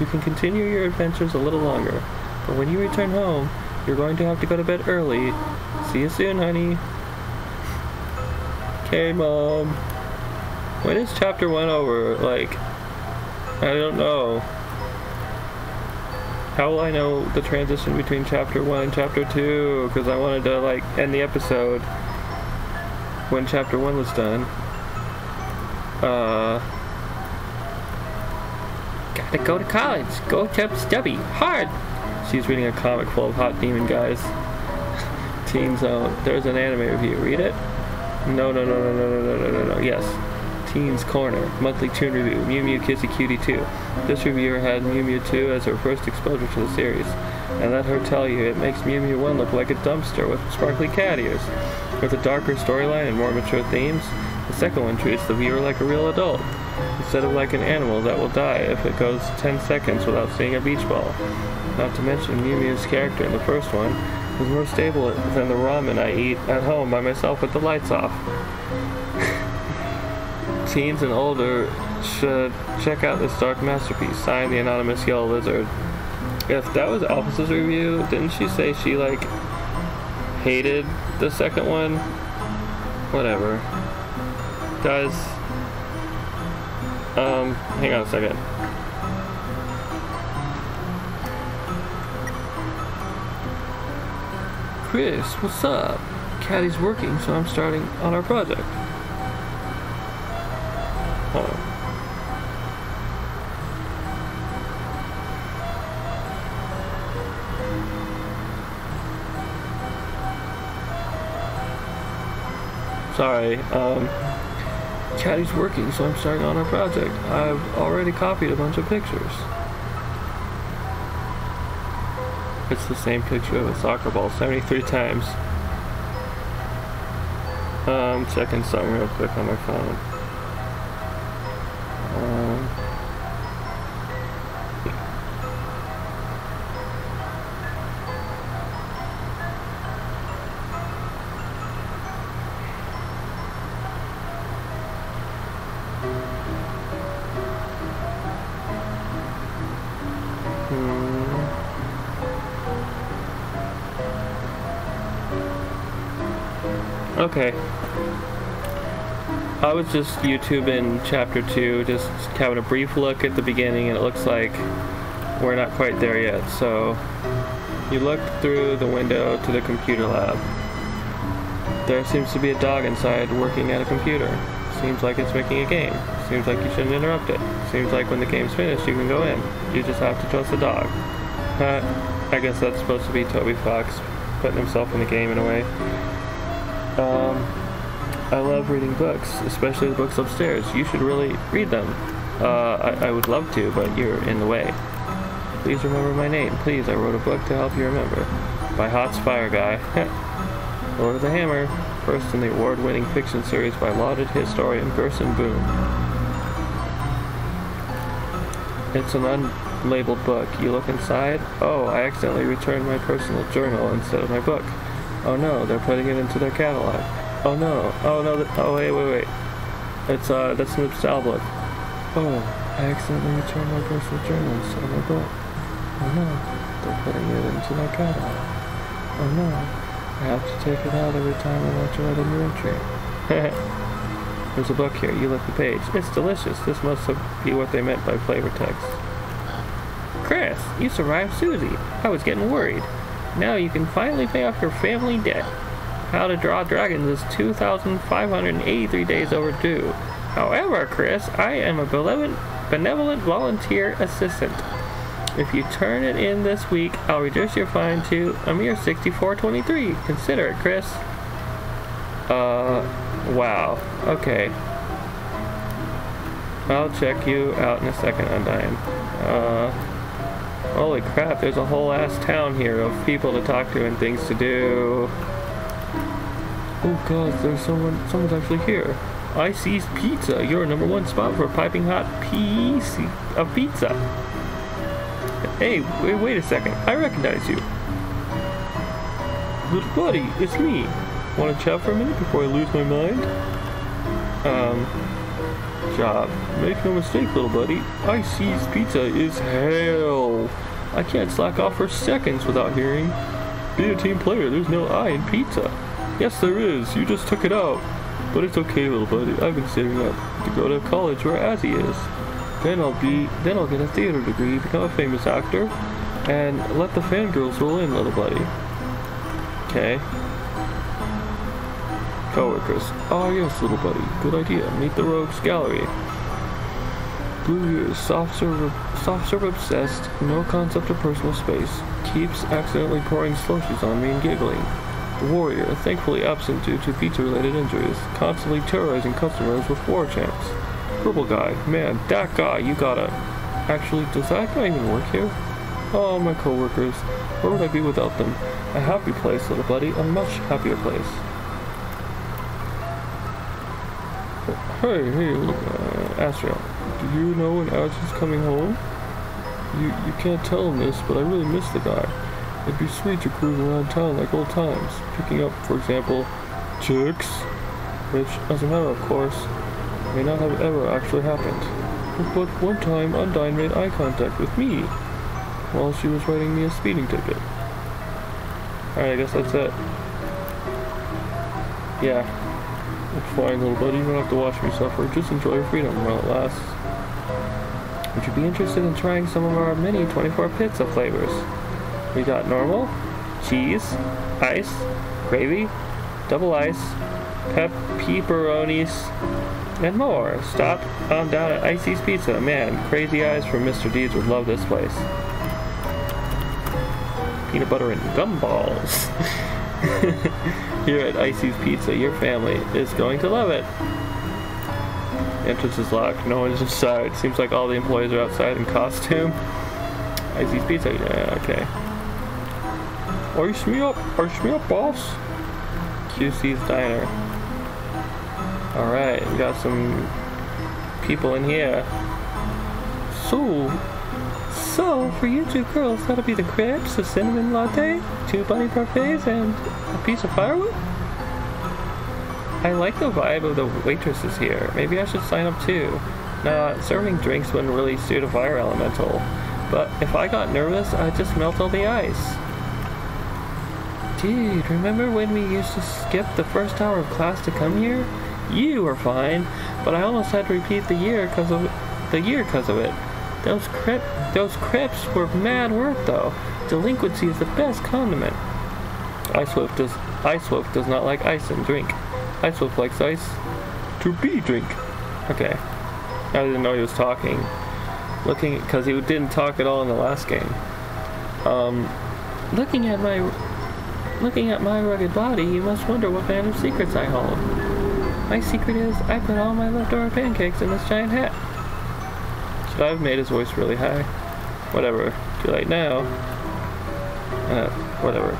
You can continue your adventures a little longer, but when you return home, you're going to have to go to bed early. See you soon, honey. Okay, Mom. When is chapter 1 over? Like, I don't know. How will I know the transition between chapter 1 and chapter 2? Because I wanted to, like, end the episode when chapter 1 was done. Gotta go to college. Go Chub Stubby. Hard! She's reading a comic full of hot demon guys. Teen Zone. There's an anime review. Read it? No. Yes. Teen's Corner. Monthly Toon Review. Mew Mew Kissy Cutie 2. This reviewer had Mew Mew 2 as her first exposure to the series. And let her tell you, it makes Mew Mew 1 look like a dumpster with sparkly cat ears. With a darker storyline and more mature themes, the second one treats the viewer like a real adult, instead of like an animal that will die if it goes 10 seconds without seeing a beach ball. Not to mention, Mew Mew's character in the first one is more stable than the ramen I eat at home by myself with the lights off. Teens and older should check out this dark masterpiece, signed the anonymous yellow lizard. If that was Alphys' review, didn't she say she, like, hated the second one? Whatever. Guys, hang on a second. Chris, what's up? Catty's working, so I'm starting on our project. Sorry, Catty's working, so I'm starting on our project. I've already copied a bunch of pictures. It's the same picture of a soccer ball 73 times. I'm checking something real quick on my phone. Okay, I was just YouTubing chapter 2, just having a brief look at the beginning, and it looks like we're not quite there yet. So you look through the window to the computer lab. There seems to be a dog inside working at a computer. Seems like it's making a game. Seems like you shouldn't interrupt it. Seems like when the game's finished you can go in. You just have to trust the dog. I guess that's supposed to be Toby Fox putting himself in the game in a way. I love reading books, especially the books upstairs. You should really read them. I would love to, but you're in the way. Please remember my name. Please, I wrote a book to help you remember. By Hot's Fire Guy. Lord of the Hammer, first in the award-winning fiction series by lauded historian Gerson Boone. It's an unlabeled book. You look inside. Oh, I accidentally returned my personal journal instead of my book. Oh no, they're putting it into their catalog. Oh no, oh no, oh wait. It's, that's an style book. Oh, I accidentally returned my personal journal instead of my book. Oh no, they're putting it into their catalog. Oh no, I have to take it out every time I want to write a new entry. There's a book here, you look the page. It's delicious, this must be what they meant by flavor text. Chris, you survived Susie. I was getting worried. Now you can finally pay off your family debt. How to Draw Dragons is 2,583 days overdue. However, Chris, I am a benevolent volunteer assistant. If you turn it in this week, I'll reduce your fine to a mere $64.23. Consider it, Chris. Wow. Okay. I'll check you out in a second, Undyne. Holy crap, there's a whole ass town here of people to talk to and things to do. Oh god, there's someone's actually here. Icy's Pizza, your #1 spot for piping hot piece of pizza. Hey, wait a second, I recognize you. Little buddy, it's me. Wanna chat for a minute before I lose my mind? Job. Make no mistake, little buddy. Icy's Pizza is hell. I can't slack off for seconds without hearing. Be a team player, there's no I in pizza. Yes, there is. You just took it out. But it's okay, little buddy. I've been saving up to go to college where Azzy is. Then I'll get a theater degree, become a famous actor, and let the fangirls roll in, little buddy. Okay. Co-workers. Ah, yes, little buddy. Good idea. Meet the Rogues Gallery. Blue years, soft serve obsessed, no concept of personal space, keeps accidentally pouring slushies on me and giggling. The warrior, thankfully absent due to pizza-related injuries, constantly terrorizing customers with war chants. Purple guy, man, that guy, you gotta... Actually, does that guy even work here? Oh, my co-workers. Where would I be without them? A happy place, little buddy. A much happier place. Hey, hey, look, Asriel. Do you know when Alex is coming home? You can't tell him this, but I really miss the guy. It'd be sweet to cruise around town like old times, picking up, for example, chicks, which, as a matter of course, may not have ever actually happened. But one time, Undyne made eye contact with me while she was writing me a speeding ticket. Alright, I guess that's it. Yeah. It's fine, little buddy. You don't have to watch me suffer. Just enjoy your freedom while it lasts. Would you be interested in trying some of our many 24 pizza flavors? We got normal, cheese, ice, gravy, double ice, pepperonis, and more. Stop on down at Icy's Pizza. Man, crazy eyes from Mr. Deeds would love this place. Peanut butter and gumballs. Here at Icy's Pizza, your family is going to love it. Entrance is locked. No one's inside. Seems like all the employees are outside in costume. Icy's Pizza. Yeah, okay. Ice me up, boss. QC's Diner. Alright, we got some people in here. So, for you two girls, that'll be the crepes, a cinnamon latte, 2 bunny parfaits, and a piece of firewood? I like the vibe of the waitresses here. Maybe I should sign up too. Nah, serving drinks wouldn't really suit a fire elemental. But if I got nervous, I'd just melt all the ice. Dude, remember when we used to skip the first hour of class to come here? You were fine, but I almost had to repeat the year because of it. Those crips were mad work though. Delinquency is the best condiment. Ice Wolf does not like ice and drink. Ice Wolf likes ice to be drink. Okay, I didn't know he was talking. Looking, because he didn't talk at all in the last game. Looking at my rugged body, you must wonder what kind of secrets I hold. My secret is I put all my leftover pancakes in this giant hat. Should I have made his voice really high? Whatever. Too late now. Whatever.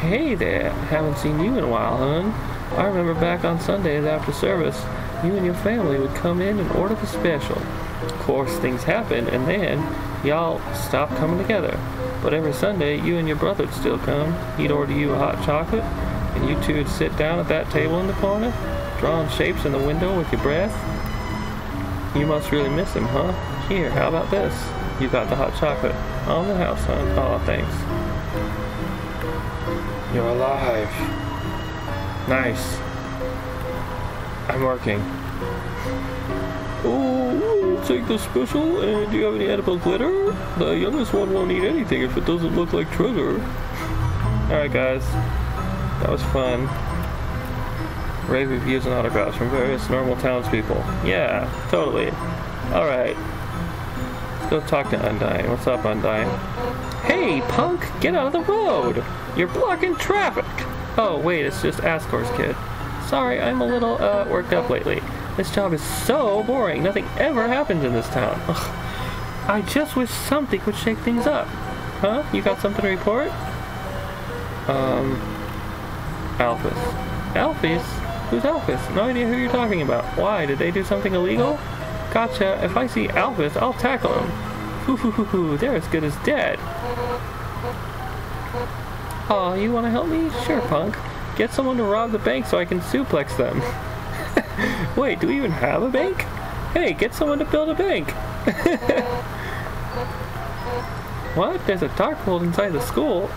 Hey there. Haven't seen you in a while, hun. I remember back on Sundays after service, you and your family would come in and order the special. Of course, things happened, and then y'all stopped coming together. But every Sunday, you and your brother would still come. He'd order you a hot chocolate, and you two would sit down at that table in the corner, drawing shapes in the window with your breath. You must really miss him, huh? Here, how about this? You got the hot chocolate on the house, huh? Oh, thanks. You're alive. Nice. I'm working. Oh, take the special, and do you have any edible glitter? The youngest one won't eat anything if it doesn't look like treasure. Alright guys, that was fun. Rave reviews and autographs from various normal townspeople. Yeah, totally. Alright. Let's go talk to Undyne. What's up, Undyne? Hey, punk! Get out of the road! You're blocking traffic! Oh, wait, it's just Ascor's kid. Sorry, I'm a little, worked up lately. This job is so boring. Nothing ever happens in this town. Ugh. I just wish something would shake things up. Huh? You got something to report? Alphys. Alphys? Who's Alphys? No idea who you're talking about. Why? Did they do something illegal? Gotcha. If I see Alphys, I'll tackle him. Hoo-hoo-hoo-hoo. They're as good as dead. Aw, you want to help me? Sure, punk. Get someone to rob the bank so I can suplex them. Wait, do we even have a bank? Hey, get someone to build a bank! What? There's a dark world inside the school?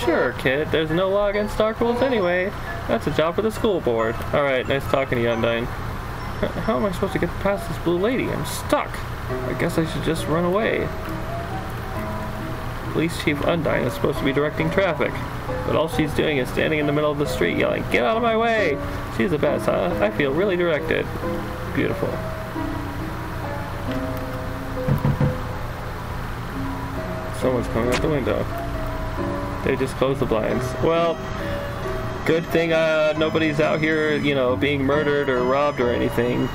Sure, kid. There's no law against dark worlds anyway. That's a job for the school board. Alright, nice talking to you, Undyne. How am I supposed to get past this blue lady? I'm stuck! I guess I should just run away. Police Chief Undyne is supposed to be directing traffic, but all she's doing is standing in the middle of the street yelling, "Get out of my way!" She's the best, huh? I feel really directed. Beautiful. Someone's coming out the window. They just closed the blinds. Well, good thing nobody's out here, you know, being murdered or robbed or anything.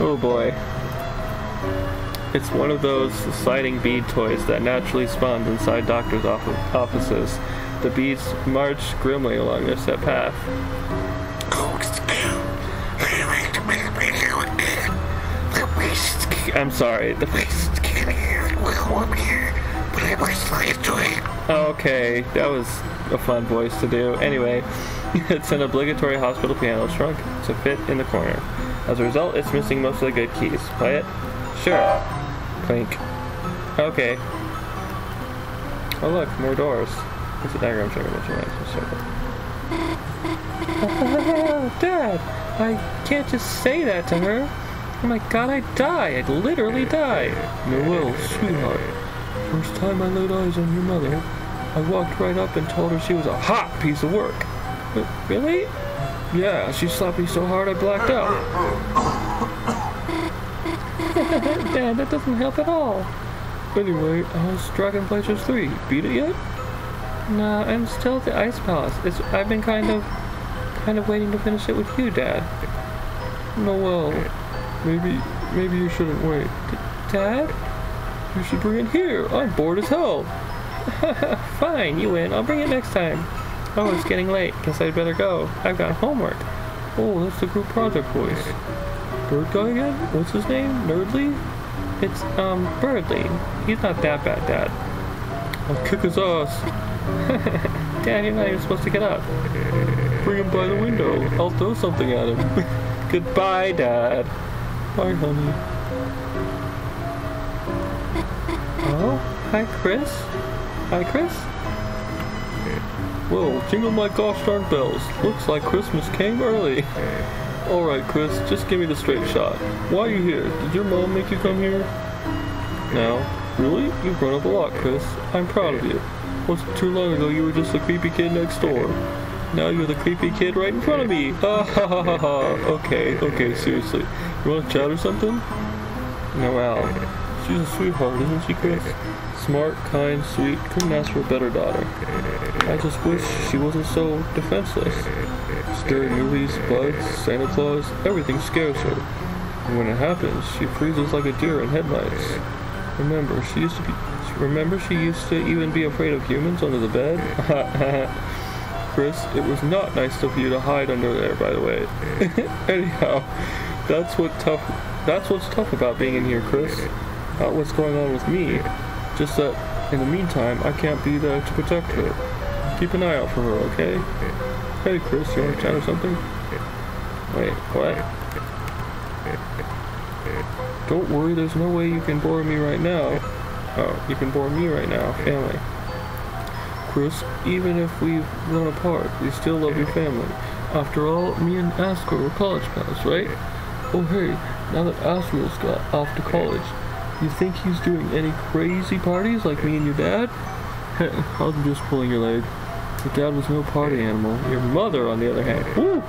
Oh boy. It's one of those sliding bead toys that naturally spawns inside doctors' offices. The beads march grimly along their set path. I'm sorry. The priest came here and welcomed me here, but I must lie to him. Okay, that was a fun voice to do. Anyway, it's an obligatory hospital piano shrunk to fit in the corner. As a result, it's missing most of the good keys. Play it? Sure. Clink. Okay. Oh look, more doors. It's a diagram trigger. Oh, Dad! I can't just say that to her. Oh my god, I'd die! I'd literally die! Noelle, sweetheart. First time I laid eyes on your mother, I walked right up and told her she was a hot piece of work. But really? Yeah, she slapped me so hard I blacked out. Dad, that doesn't help at all. Anyway, how's Dragon Blazers 3? Beat it yet? Nah, I'm still at the Ice Palace. I've been kind of waiting to finish it with you, Dad. Noelle, maybe you shouldn't wait. Dad? You should bring it here. I'm bored as hell. Fine, you win. I'll bring it next time. Oh, it's getting late. Guess I'd better go. I've got homework. Oh, that's the group project voice. Bird guy again? What's his name? Nerdly? It's, Berdly. He's not that bad, Dad. I'll kick his ass. Dad, you're not even supposed to get up. Bring him by the window. I'll throw something at him. Goodbye, Dad. Bye, honey. Oh, hi, Chris. Hi, Chris. Whoa, jingle my gosh darn bells. Looks like Christmas came early. Alright, Chris, just give me the straight shot. Why are you here? Did your mom make you come here? No. Really? You've grown up a lot, Chris. I'm proud of you. Wasn't too long ago you were just the creepy kid next door. Now you're the creepy kid right in front of me. Ha ha ha ha ha. Okay, seriously. You want to chat or something? Noelle. She's a sweetheart, isn't she, Chris? Smart, kind, sweet, couldn't ask for a better daughter. I just wish she wasn't so defenseless. Scary movies, bugs, Santa Claus, everything scares her. And when it happens, she freezes like a deer in headlights. Remember she used to even be afraid of humans under the bed? Chris, it was not nice of you to hide under there, by the way. Anyhow, that's what's tough about being in here, Chris. Not what's going on with me. Just that, in the meantime, I can't be there to protect her. Keep an eye out for her, okay? Hey, Chris, you want to chat or something? Wait, what? Don't worry, there's no way you can bore me right now. Oh, you can bore me right now, family. Chris, even if we've grown apart, we still love your family. After all, me and Asriel were college pals, right? Oh, hey, now that Asriel's got off to college, you think he's doing any crazy parties like me and your dad? I'm just pulling your leg. Your dad was no party animal. Your mother, on the other hand, woo!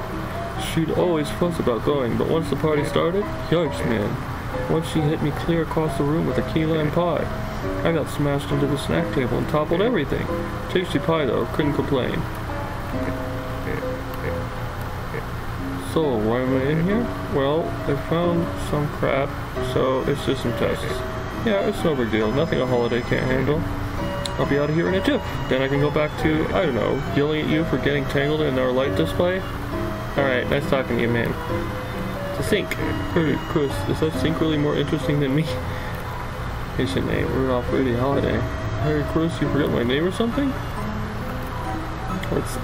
She'd always fuss about going, but once the party started, yikes, man. Once she hit me clear across the room with a key lime pie. I got smashed into the snack table and toppled everything. Tasty pie, though. Couldn't complain. So, why am I in here? Well, I found some crap, so it's just some tests. Yeah, it's no big deal. Nothing a holiday can't handle. I'll be out of here in a jiff. Then I can go back to, I don't know, yelling at you for getting tangled in our light display? Alright, nice talking to you, man. It's a sink. Hey, Chris, is that sink really more interesting than me? Patient name, Rudolph Rudy Holiday. Hey, Chris, you forgot my name or something?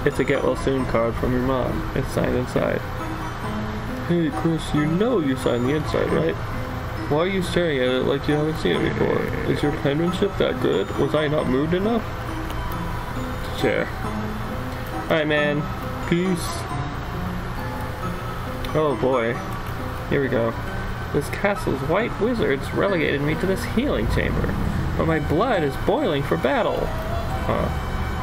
It's a get well soon card from your mom. It's signed inside. Hey, Chris, you know you signed the inside, right? Why are you staring at it like you haven't seen it before? Is your penmanship that good? Was I not moved enough? Chair. Alright, man. Peace. Oh, boy. Here we go. This castle's white wizards relegated me to this healing chamber, but my blood is boiling for battle.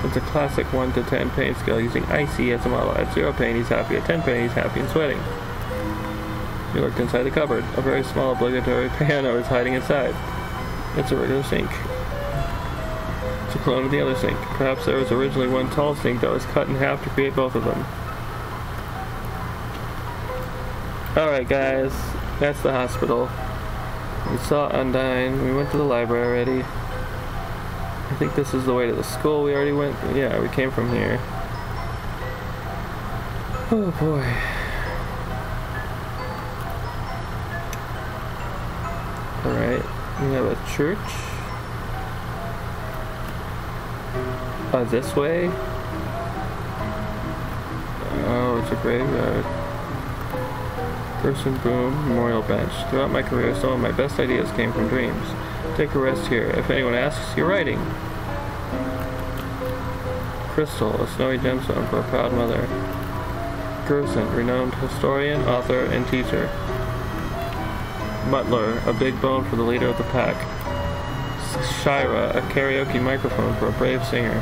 It's a classic 1 to 10 pain scale using Icy as a model. At 0 pain, he's happy. At 10 pain, he's happy and sweating. You looked inside the cupboard. A very small obligatory piano is hiding inside. It's a regular sink. It's a clone of the other sink. Perhaps there was originally one tall sink that was cut in half to create both of them. Alright guys, that's the hospital. We saw Undyne. We went to the library already. I think this is the way to the school we already went. Yeah, we came from here. Oh boy. Alright, we have a church. This way? Oh, it's a graveyard. Gerson Boom, Memorial Bench. Throughout my career, some of my best ideas came from dreams. Take a rest here. If anyone asks, you're writing. Crystal, a snowy gemstone for a proud mother. Gerson, renowned historian, author, and teacher. Butler, a big bone for the leader of the pack. Shira, a karaoke microphone for a brave singer.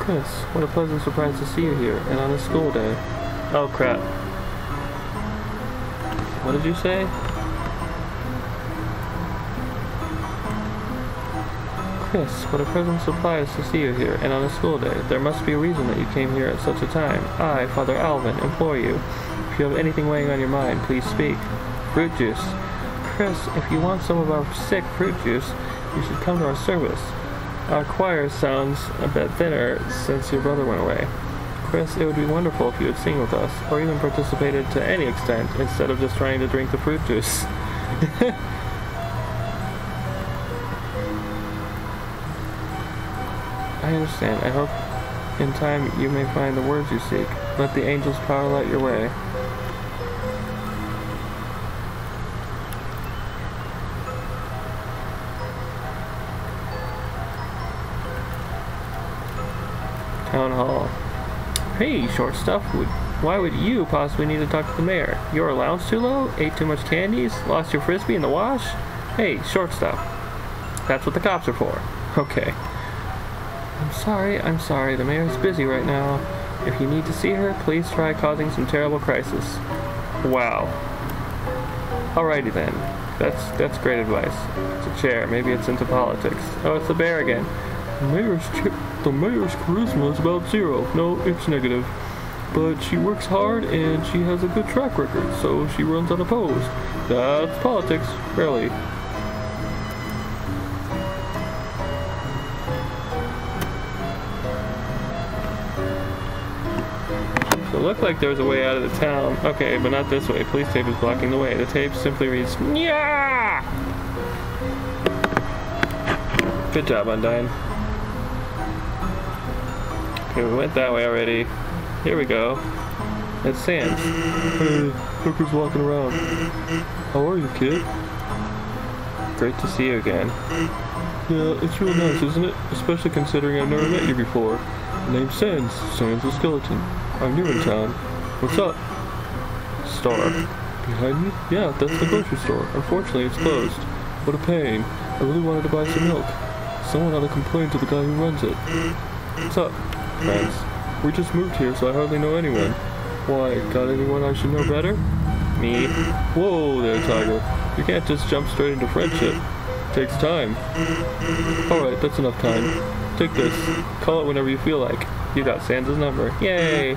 Chris, what a pleasant surprise to see you here, and on a school day. Oh crap. What did you say? Chris, what a pleasant surprise to see you here, and on a school day. There must be a reason that you came here at such a time. I, Father Alvin, implore you. If you have anything weighing on your mind, please speak. Fruit juice. Chris, if you want some of our sick fruit juice, you should come to our service. Our choir sounds a bit thinner since your brother went away. Chris, it would be wonderful if you would sing with us, or even participated to any extent, instead of just trying to drink the fruit juice. I understand. I hope in time you may find the words you seek. Let the angels power light your way. Town Hall. Hey, short stuff. Why would you possibly need to talk to the mayor? Your allowance too low? Ate too much candies? Lost your frisbee in the wash? Hey, short stuff. That's what the cops are for. Okay. I'm sorry. The mayor's busy right now. If you need to see her, please try causing some terrible crisis. Wow. Alrighty then. That's great advice. It's a chair. Maybe it's into politics. Oh, it's the bear again. The mayor's charisma is about zero. No, it's negative. But she works hard and she has a good track record, so she runs unopposed. That's politics, really. Looked like there was a way out of the town. Okay, but not this way. Police tape is blocking the way. The tape simply reads, "Yeah." Good job, Undyne. Okay, we went that way already. Here we go. It's Sans. Hey, Hooker's walking around. How are you, kid? Great to see you again. Yeah, it's real nice, isn't it? Especially considering I've never met you before. Name's Sans. Sans the Skeleton. I'm new in town. What's up? Store. Behind me? Yeah, that's the grocery store. Unfortunately, it's closed. What a pain. I really wanted to buy some milk. Someone ought to complain to the guy who runs it. What's up? Friends. We just moved here, so I hardly know anyone. Why, got anyone I should know better? Me. Whoa there, Tiger. You can't just jump straight into friendship. Takes time. Alright, that's enough time. Take this. Call it whenever you feel like. You got Sansa's number. Yay!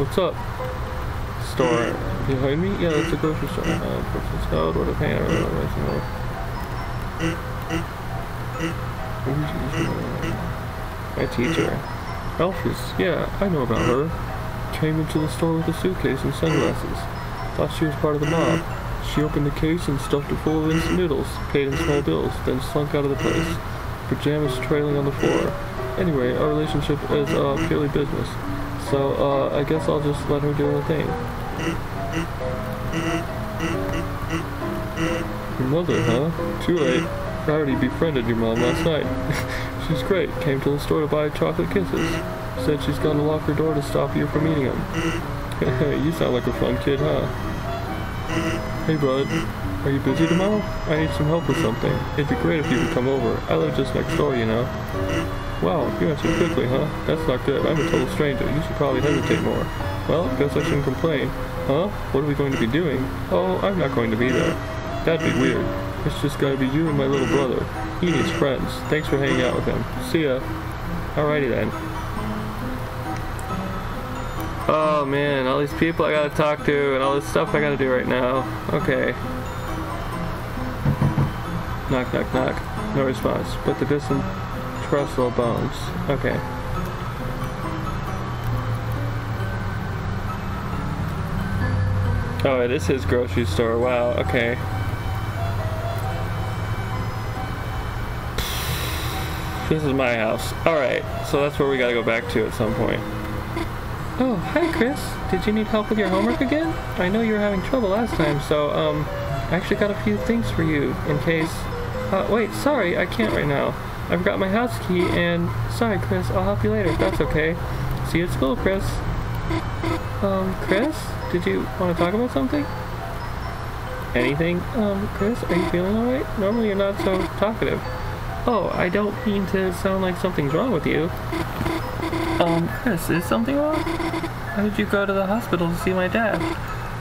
What's up? Store. Behind me? Yeah, that's a grocery store. Person's held. What a pain. My teacher. Alphys. Yeah, I know about her. Came into the store with a suitcase and sunglasses. Thought she was part of the mob. She opened the case and stuffed it full of instant noodles. Paid in small bills. Then slunk out of the place. Pajamas trailing on the floor. Anyway, our relationship is purely business, so I guess I'll just let her do her thing. Your mother, huh? Too late. I already befriended your mom last night. She's great. Came to the store to buy chocolate kisses. Said she's gonna lock her door to stop you from eating them. You sound like a fun kid, huh? Hey, bud. Are you busy tomorrow? I need some help with something. It'd be great if you could come over. I live just next door, you know. Wow, you answered quickly, huh? That's not good. I'm a total stranger. You should probably hesitate more. Well, guess I shouldn't complain. Huh? What are we going to be doing? Oh, I'm not going to be there. That'd be weird. It's just gotta be you and my little brother. He needs friends. Thanks for hanging out with him. See ya. Alrighty then. Oh man, all these people I gotta talk to and all this stuff I gotta do right now. Okay. Knock, knock, knock. No response. But the distant trestle bones. Okay. Oh, it is his grocery store. Wow, okay. This is my house. Alright, so that's where we gotta go back to at some point. Oh, hi Chris. Did you need help with your homework again? I know you were having trouble last time, so, I actually got a few things for you, in case... wait, sorry, I can't right now. I forgot my house key, and... Sorry, Chris, I'll help you later, if that's okay. See you at school, Chris. Chris? Did you want to talk about something? Anything? Chris, are you feeling alright? Normally you're not so talkative. Oh, I don't mean to sound like something's wrong with you. Chris, is something wrong? Why did you go to the hospital to see my dad?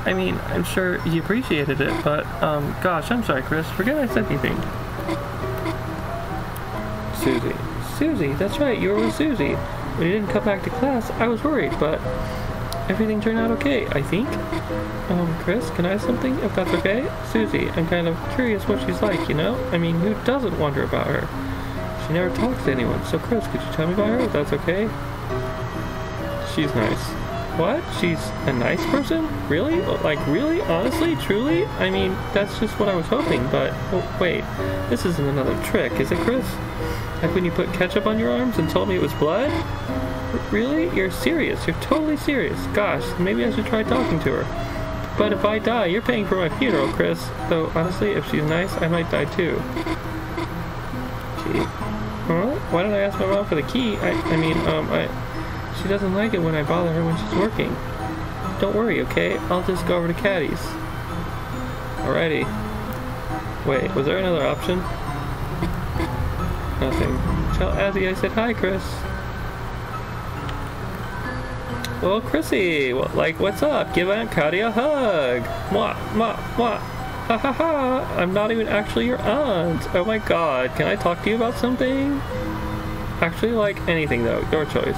I mean, I'm sure he appreciated it, but, gosh, I'm sorry, Chris. Forget I said anything. Susie. Susie, that's right, you were with Susie. When you didn't come back to class, I was worried, but everything turned out okay, I think. Chris, can I have something, if that's okay? Susie, I'm kind of curious what she's like, you know? I mean, who doesn't wonder about her? She never talks to anyone, so Chris, could you tell me about her, if that's okay? She's nice. What? She's a nice person? Really? Like, really? Honestly? Truly? I mean, that's just what I was hoping, but... Oh, wait, this isn't another trick, is it, Chris? Like when you put ketchup on your arms and told me it was blood? Really? You're serious. You're totally serious. Gosh, maybe I should try talking to her. But if I die, you're paying for my funeral, Chris. Though, honestly, if she's nice, I might die too. Gee. Huh? Why did I ask my mom for the key? She doesn't like it when I bother her when she's working. Don't worry, okay? I'll just go over to Catti's. Alrighty. Wait, was there another option? Nothing. Tell Azzy I said hi, Chris. Well, Chrissy, like, what's up? Give Aunt Catti a hug. Mwah, mwah, mwah. Ha ha ha. I'm not even actually your aunt. Oh my god. Can I talk to you about something? Actually, like, anything, though. Your choice.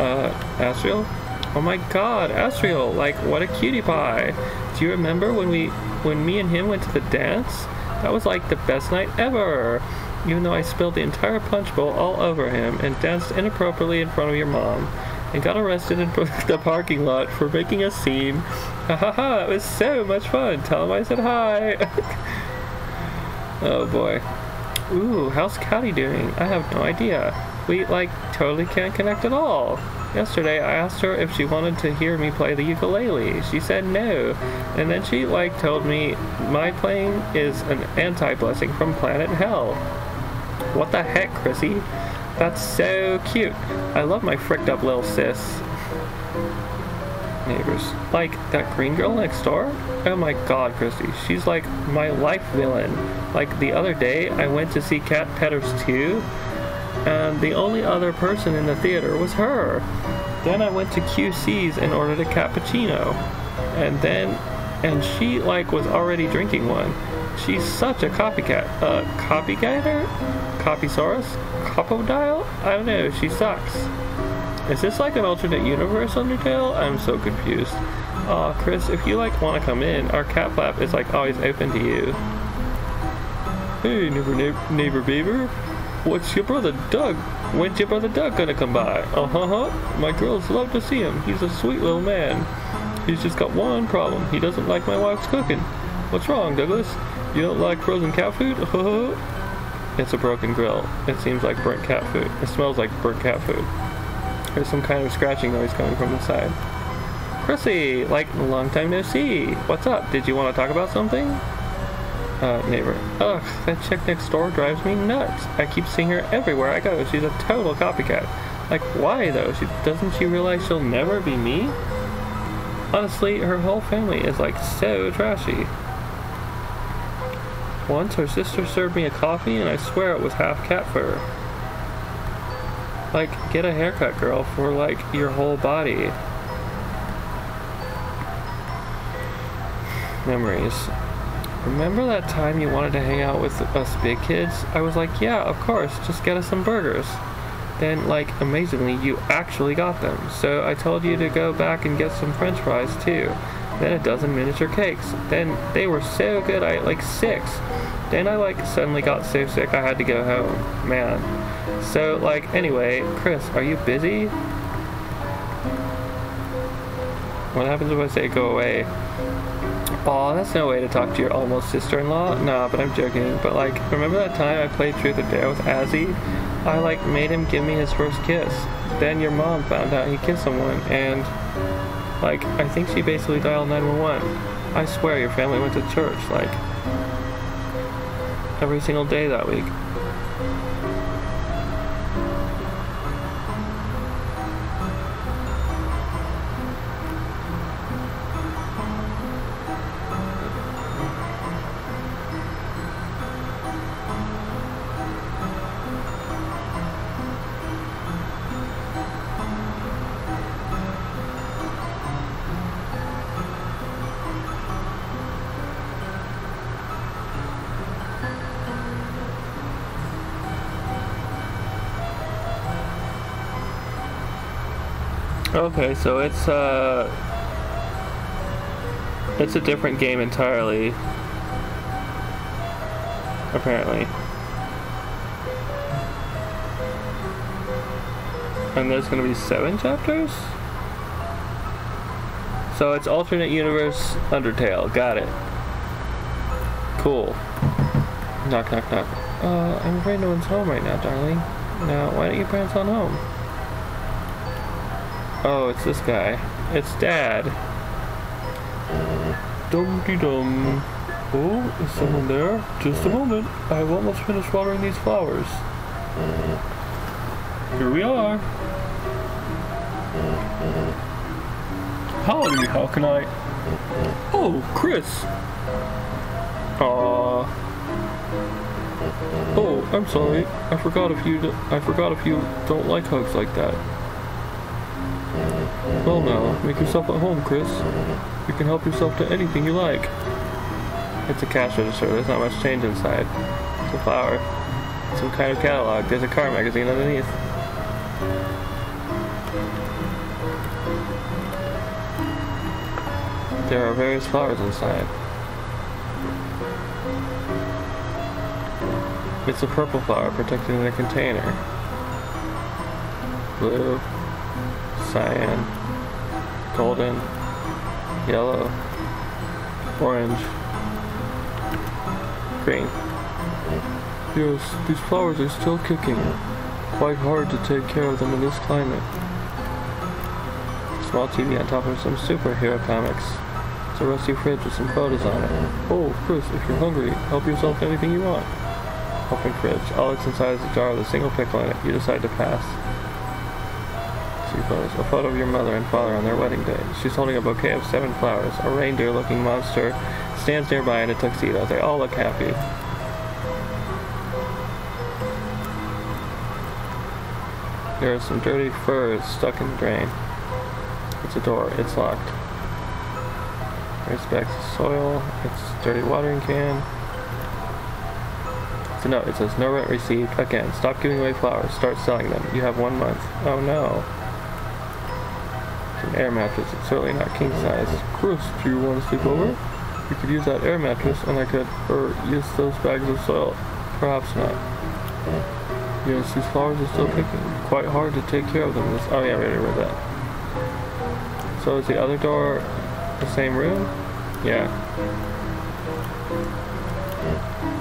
Asriel? Oh my god, Asriel. Like, what a cutie pie. Do you remember when me and him went to the dance? That was, like, the best night ever. Even though I spilled the entire punch bowl all over him and danced inappropriately in front of your mom. And got arrested in the parking lot for making a scene. Ha ha ha, it was so much fun. Tell him I said hi. Oh boy. Ooh, how's Catti doing? I have no idea. We, like, totally can't connect at all. Yesterday, I asked her if she wanted to hear me play the ukulele. She said no. And then she, like, told me my playing is an anti-blessing from planet hell. What the heck, Chrissy? That's so cute. I love my fricked up little sis. Neighbors. Like, that green girl next door? Oh my god, Chrissy. She's like my life villain. Like, the other day, I went to see Cat Petters 2, and the only other person in the theater was her. Then I went to QC's and ordered a cappuccino. And she, like, was already drinking one. She's such a copycat. Copycatter? Copysaurus? Copodile? I don't know, she sucks. Is this like an alternate universe Undertale? I'm so confused. Aw, Chris, if you like want to come in, our cat flap is like always open to you. Hey, neighbor beaver. What's your brother Doug? When's your brother Doug gonna come by? Uh-huh. My girls love to see him. He's a sweet little man. He's just got one problem. He doesn't like my wife's cooking. What's wrong, Douglas? You don't like frozen cat food? It's a broken grill. It seems like burnt cat food. It smells like burnt cat food. There's some kind of scratching noise coming from the side. Chrissy, like, long time no see. What's up? Did you want to talk about something? Neighbor. Ugh, that chick next door drives me nuts. I keep seeing her everywhere I go. She's a total copycat. Like, why, though? Doesn't she realize she'll never be me? Honestly, her whole family is, like, so trashy. Once her sister served me a coffee and I swear it was half cat fur. Like, get a haircut, girl, for, like, your whole body. Memories. Remember that time you wanted to hang out with us big kids? I was like, yeah, of course, just get us some burgers. then, like, amazingly, you actually got them. So I told you to go back and get some french fries, too. Then a dozen miniature cakes. Then they were so good, I ate, like, 6. Then I, like, suddenly got so sick I had to go home. Man. So, like, anyway, Chris, are you busy? What happens if I say go away? Aw, that's no way to talk to your almost sister-in-law. Nah, but I'm joking. But, like, remember that time I played Truth or Dare with Azzy? I, like, made him give me his first kiss. Then your mom found out he kissed someone, and, like, I think she basically dialed 911. I swear your family went to church, like, every single day that week. Okay, so it's a different game entirely, apparently. And there's gonna be 7 chapters? So it's alternate universe Undertale, got it. Cool. Knock, knock, knock. I'm afraid no one's home right now, darling. Now, why don't you prance on home? Oh, it's this guy. It's Dad. Dum-de-dum. Oh, is someone there? Just a moment. I've almost finished watering these flowers. Here we are. Howdy, how can I... Oh, Chris. Aww. Oh, I'm sorry. I forgot if you don't like hugs like that. Well now, make yourself at home, Chris. You can help yourself to anything you like. It's a cash register, there's not much change inside. It's a flower. Some kind of catalog. There's a car magazine underneath. There are various flowers inside. It's a purple flower protected in a container. Blue. Cyan, golden, yellow, orange, green. Yes, these flowers are still kicking. Quite hard to take care of them in this climate. Small TV on top of some superhero comics. It's a rusty fridge with some photos on it. Oh, Chris, if you're hungry, help yourself to anything you want. Open fridge. All that's inside is a jar with a single pickle in it. You decide to pass. Photos. A photo of your mother and father on their wedding day. She's holding a bouquet of 7 flowers. A reindeer-looking monster stands nearby in a tuxedo. They all look happy. There are some dirty furs stuck in the drain. It's a door. It's locked. There's bags of soil. It's a dirty watering can. It's a note. It says, no rent received. Again, stop giving away flowers. Start selling them. You have 1 month. Oh no. An air mattress, it's certainly not king size. Chris, do you want to sleep over? You could use that air mattress and I could, use those bags of soil. Perhaps not. Yes, these flowers are still picking. Quite hard to take care of them. Oh yeah, I already read that. So is the other door the same room? Yeah.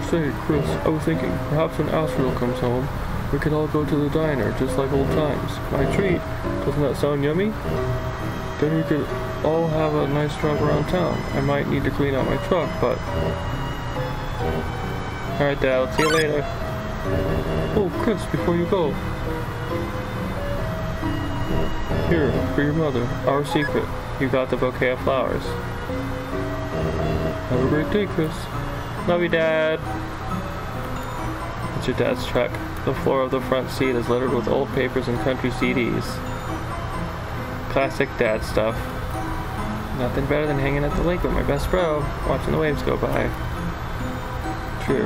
Say, Chris, I was thinking, perhaps when Asriel comes home, we could all go to the diner, just like old times. My treat. Doesn't that sound yummy? Then we could all have a nice drive around town. I might need to clean out my truck, but... Alright, Dad, I'll see you later. Oh, Chris, before you go. Here, for your mother. Our secret. You got the bouquet of flowers. Have a great day, Chris. Love you, Dad. It's your dad's truck. The floor of the front seat is littered with old papers and country CDs. Classic dad stuff. Nothing better than hanging at the lake with my best bro, watching the waves go by. True.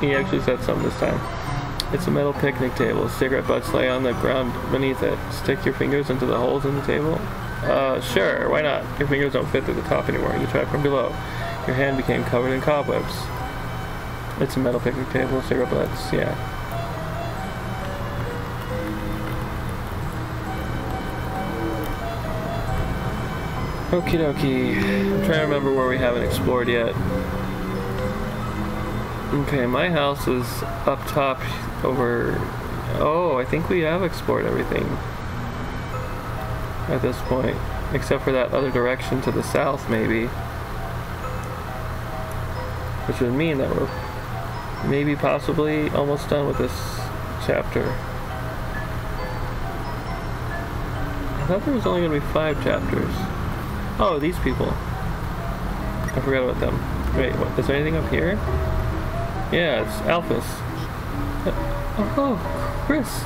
He actually said something this time. It's a metal picnic table. Cigarette butts lay on the ground beneath it. Stick your fingers into the holes in the table. Sure, why not? Your fingers don't fit through the top anymore. You try from below. Your hand became covered in cobwebs. It's a metal picnic table. Cigarette butts, yeah. Okie dokie. I'm trying to remember where we haven't explored yet. Okay, my house is up top over... Oh, I think we have explored everything at this point. Except for that other direction to the south, maybe. Which would mean that we're maybe possibly almost done with this chapter. I thought there was only going to be 5 chapters. Oh, these people. I forgot about them. Wait, what? Is there anything up here? Yeah, it's Alphys. Oh, Chris,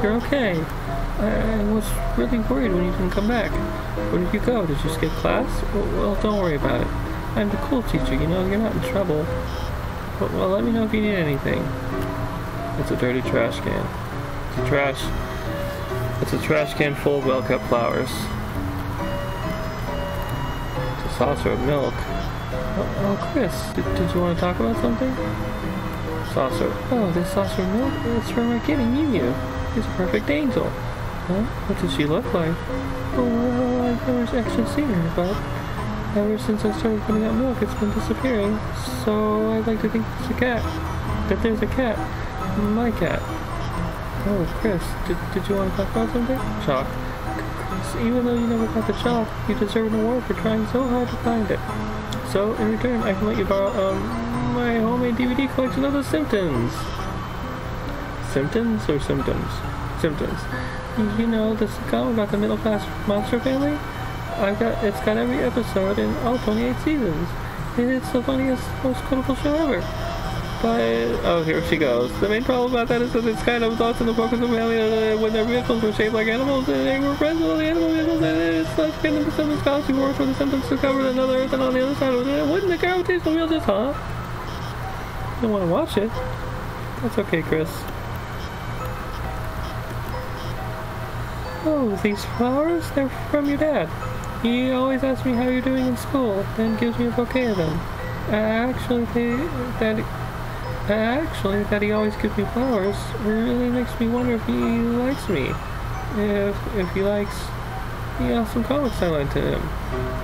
you're okay. I was really worried when you didn't come back. Where did you go? Did you skip class? Well, don't worry about it. I'm the cool teacher, you know, you're not in trouble. Well, let me know if you need anything. It's a dirty trash can. It's a trash can full of well-cut flowers. Saucer of milk. Oh, Chris, did you want to talk about something? Saucer. Oh, this saucer of milk? It's from our kitty, Mew Mew. She's a perfect angel. Huh? What does she look like? Oh, well, I've never actually seen her, but ever since I started putting out milk, it's been disappearing. So I'd like to think it's a cat. That there's a cat. My cat. Oh, Chris, did you want to talk about something? Chalk. Even though you never got the chalk, you deserve an award for trying so hard to find it. So, in return, I can let you borrow, my homemade DVD collection of The Simpsons. Simpsons or symptoms? Symptoms. You know, the sitcom about the middle-class monster family? It's got every episode in all 28 seasons. And it's the funniest, most quotable show ever. But, oh, here she goes. The main problem about that is that it's kind of lost in the focus of family when their vehicles were shaped like animals and they were friends with all the animal vehicles, and it's like getting the Simpsons cops who worked for the Simpsons to cover another earth, and on the other side of it, wouldn't the gravitational wheel just, huh? You don't want to watch it. That's okay, Chris. Oh, these flowers? They're from your dad. He always asks me how you're doing in school, then gives me a bouquet of them. Actually, that he always gives me flowers really makes me wonder if he likes me. If he likes the awesome comics I lent to him.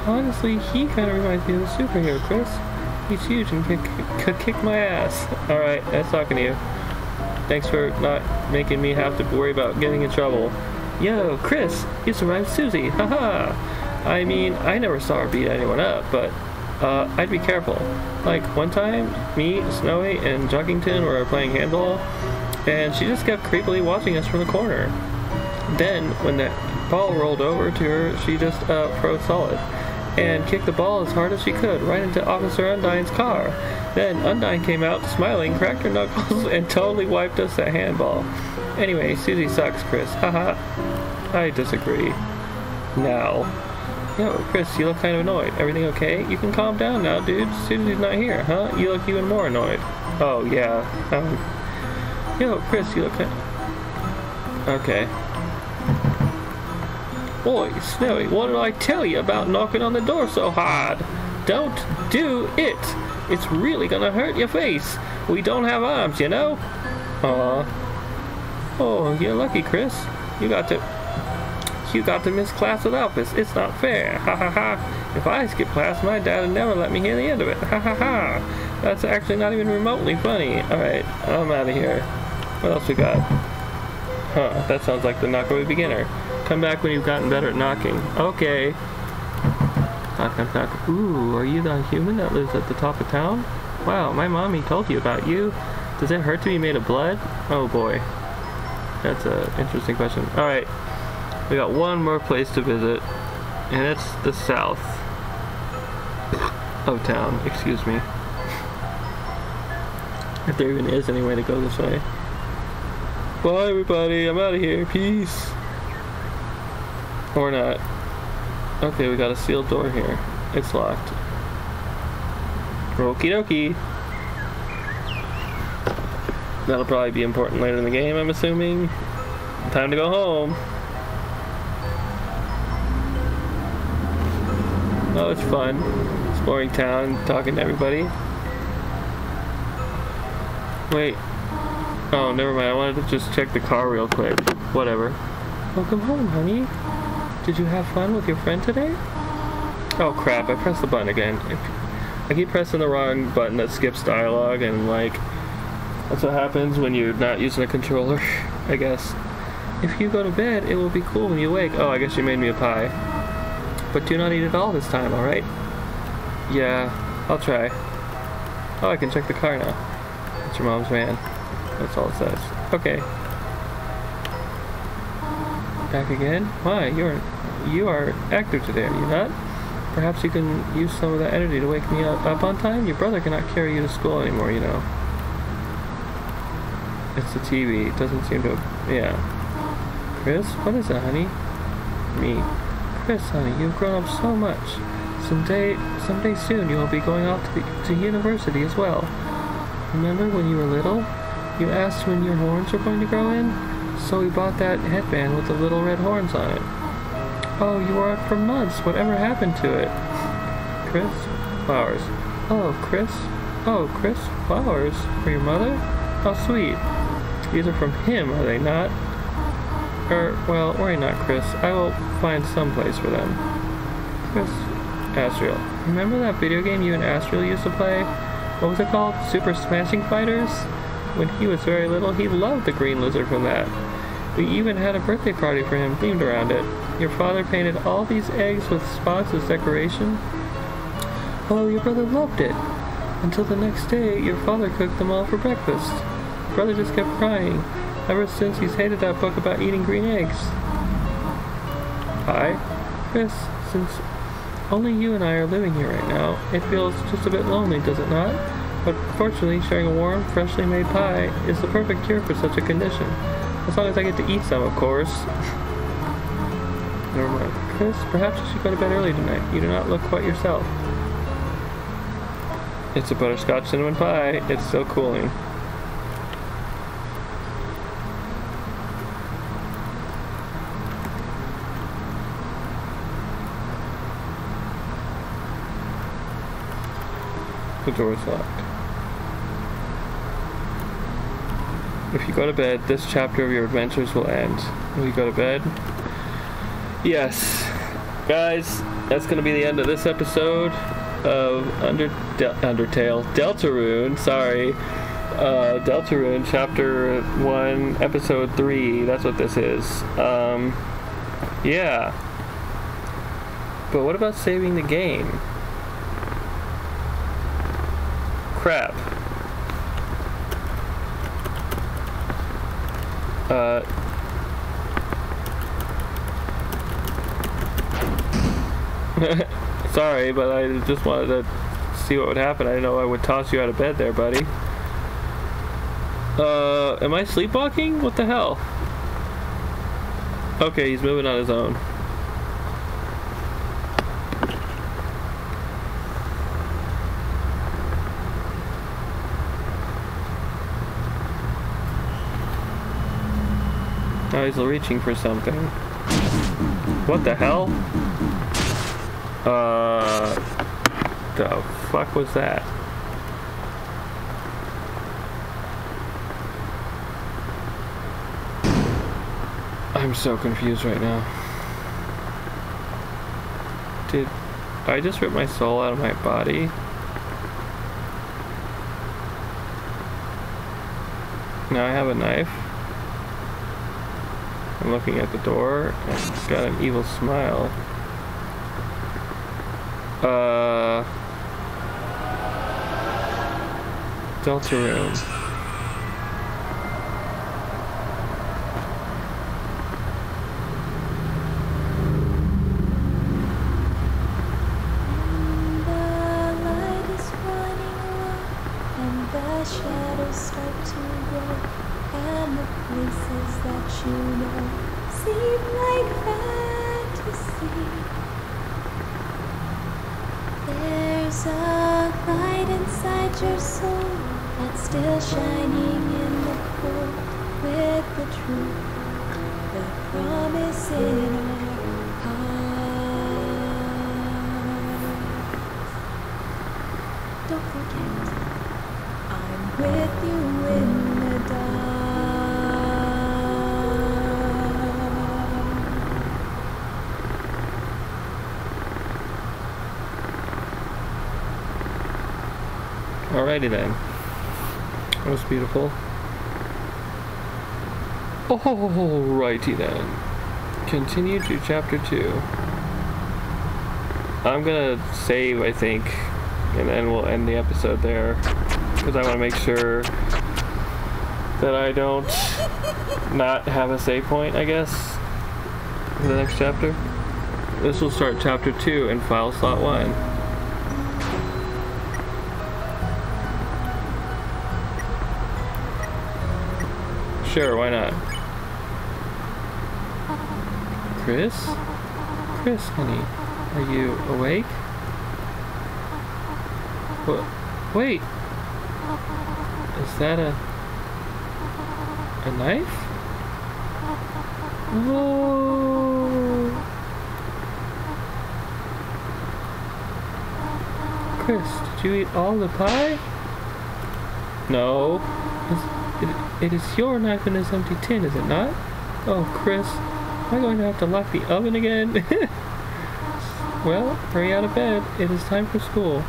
Honestly, he kind of reminds me of a superhero, Chris. He's huge and could kick my ass. Alright, that's talking to you. Thanks for not making me have to worry about getting in trouble. Yo, Chris, you survived Susie. Haha. I mean, I never saw her beat anyone up, but... I'd be careful. Like, one time, me, Snowy, and Joggington were playing handball, and she just kept creepily watching us from the corner. Then, when that ball rolled over to her, she just froze solid, and kicked the ball as hard as she could, right into Officer Undyne's car. Then, Undyne came out, smiling, cracked her knuckles, and totally wiped us at handball. Anyway, Susie sucks, Chris. Haha. I disagree. Now. Yo, Chris, you look kind of annoyed. Everything okay? You can calm down now, dude. Susie's not here, huh? You look even more annoyed. Oh, yeah. Yo, Chris, you look kind of... Okay. Boy, Snowy, what did I tell you about knocking on the door so hard? Don't do it. It's really gonna hurt your face. We don't have arms, you know? Aw. Oh, you're lucky, Chris. You got to miss class with Alphys. It's not fair. Ha ha ha. If I skip class, my dad would never let me hear the end of it. Ha ha ha. That's actually not even remotely funny. Alright, I'm out of here. What else we got? Huh, that sounds like the knockaway beginner. Come back when you've gotten better at knocking. Okay. Knock, knock, knock. Ooh, are you the human that lives at the top of town? Wow, my mommy told you about you. Does it hurt to be made of blood? Oh boy. That's an interesting question. Alright. We got one more place to visit, and it's the south of town, excuse me. If there even is any way to go this way. Bye everybody, I'm out of here, peace. Or not. Okay, we got a sealed door here. It's locked. Okie dokie. That'll probably be important later in the game, I'm assuming. Time to go home. Oh, it's fun. Exploring town, talking to everybody. Wait. Oh, never mind. I wanted to just check the car real quick. Whatever. Welcome home, honey. Did you have fun with your friend today? Oh, crap. I pressed the button again. I keep pressing the wrong button that skips dialogue, and, like, that's what happens when you're not using a controller, I guess. If you go to bed, it will be cool when you wake. Oh, I guess you made me a pie. But do not eat it all this time, alright? Yeah, I'll try. Oh, I can check the car now. It's your mom's van. That's all it says. Okay. Back again? Why? You are active today, are you not? Perhaps you can use some of that energy to wake me up on time? Your brother cannot carry you to school anymore, you know. It's the TV. It doesn't seem to... Yeah. Chris? What is that, honey? Me. Chris, honey, you've grown up so much. Someday soon you will be going off to university as well. Remember when you were little? You asked when your horns were going to grow in? So we bought that headband with the little red horns on it. Oh, you wore it for months. Whatever happened to it? Chris? Flowers. Oh, Chris? Oh, Chris? Flowers? For your mother? How sweet. These are from him, are they not? Well, worry not, Chris. I will find some place for them. Chris. Asriel. Remember that video game you and Asriel used to play? What was it called? Super Smashing Fighters? When he was very little, he loved the green lizard from that. We even had a birthday party for him themed around it. Your father painted all these eggs with spots as decoration. Oh, your brother loved it. Until the next day, your father cooked them all for breakfast. Brother just kept crying. Ever since, he's hated that book about eating green eggs. Hi, Chris. Since only you and I are living here right now, it feels just a bit lonely, does it not? But fortunately, sharing a warm, freshly made pie is the perfect cure for such a condition. As long as I get to eat some, of course. Never mind. Chris, perhaps you should go to bed early tonight. You do not look quite yourself. It's a butterscotch cinnamon pie. It's still cooling. The door is locked. If you go to bed, this chapter of your adventures will end. Will you go to bed? Yes. Guys, that's going to be the end of this episode of Undertale. Deltarune, sorry. Deltarune, Chapter 1, Episode 3. That's what this is. Yeah. But what about saving the game? Crap. Sorry, but I just wanted to see what would happen. I didn't know I would toss you out of bed there, buddy. Am I sleepwalking? What the hell? Okay, he's moving on his own. Oh, he's reaching for something. What the hell? The fuck was that? I'm so confused right now. Did I just rip my soul out of my body? Now I have a knife. I'm looking at the door, and it's got an evil smile. Deltarune. There's a light inside your soul. that's still shining in the cold with the truth, the promise in our hearts. Don't forget, I'm with you in the dark. Alrighty then. That was beautiful. Alrighty then. Continue to chapter 2. I'm gonna save, I think, and then we'll end the episode there, because I want to make sure that I don't not have a save point, I guess, for the next chapter. This will start chapter 2 in file slot 1. Sure, why not? Chris? Chris, honey, are you awake? Wait! Is that a knife? Whoa! Chris, did you eat all the pie? No. It is your knife in this empty tin, is it not? Oh, Chris, am I going to have to lock the oven again? Well, hurry out of bed. It is time for school.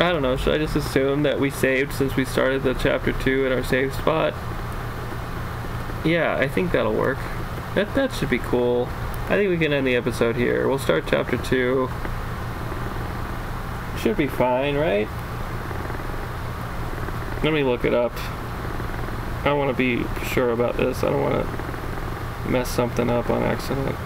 I don't know, should I just assume that we saved since we started the chapter 2 in our save spot? Yeah, I think that'll work. That should be cool. I think we can end the episode here. We'll start chapter 2. Should be fine, right? Let me look it up. I want to be sure about this. I don't want to mess something up on accident.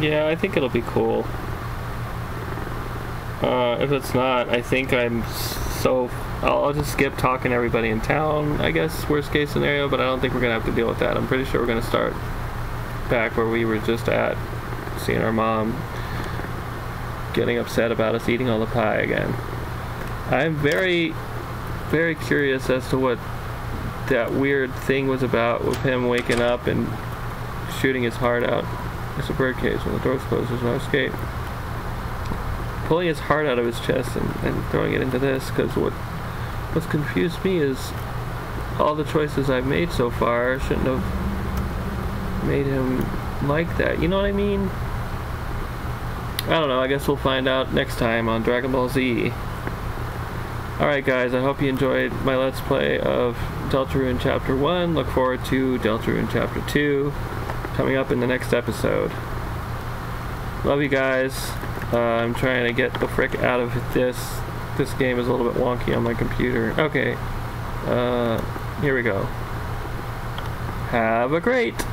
Yeah, I think it'll be cool. If it's not, I think I'll just skip talking to everybody in town, I guess, worst case scenario, but I don't think we're going to have to deal with that. I'm pretty sure we're going to start back where we were just at, seeing our mom getting upset about us eating all the pie again. I'm very, very curious as to what that weird thing was about with him waking up and shooting his heart out. It's a birdcage. When the door's closed, there's no escape. Pulling his heart out of his chest and throwing it into this, because what's confused me is all the choices I've made so far shouldn't have made him like that. You know what I mean? I don't know. I guess we'll find out next time on Dragon Ball Z. Alright guys, I hope you enjoyed my Let's Play of Deltarune Chapter 1. Look forward to Deltarune Chapter 2. Coming up in the next episode. Love you guys. I'm trying to get the frick out of this. This game is a little bit wonky on my computer. Okay. Here we go. Have a great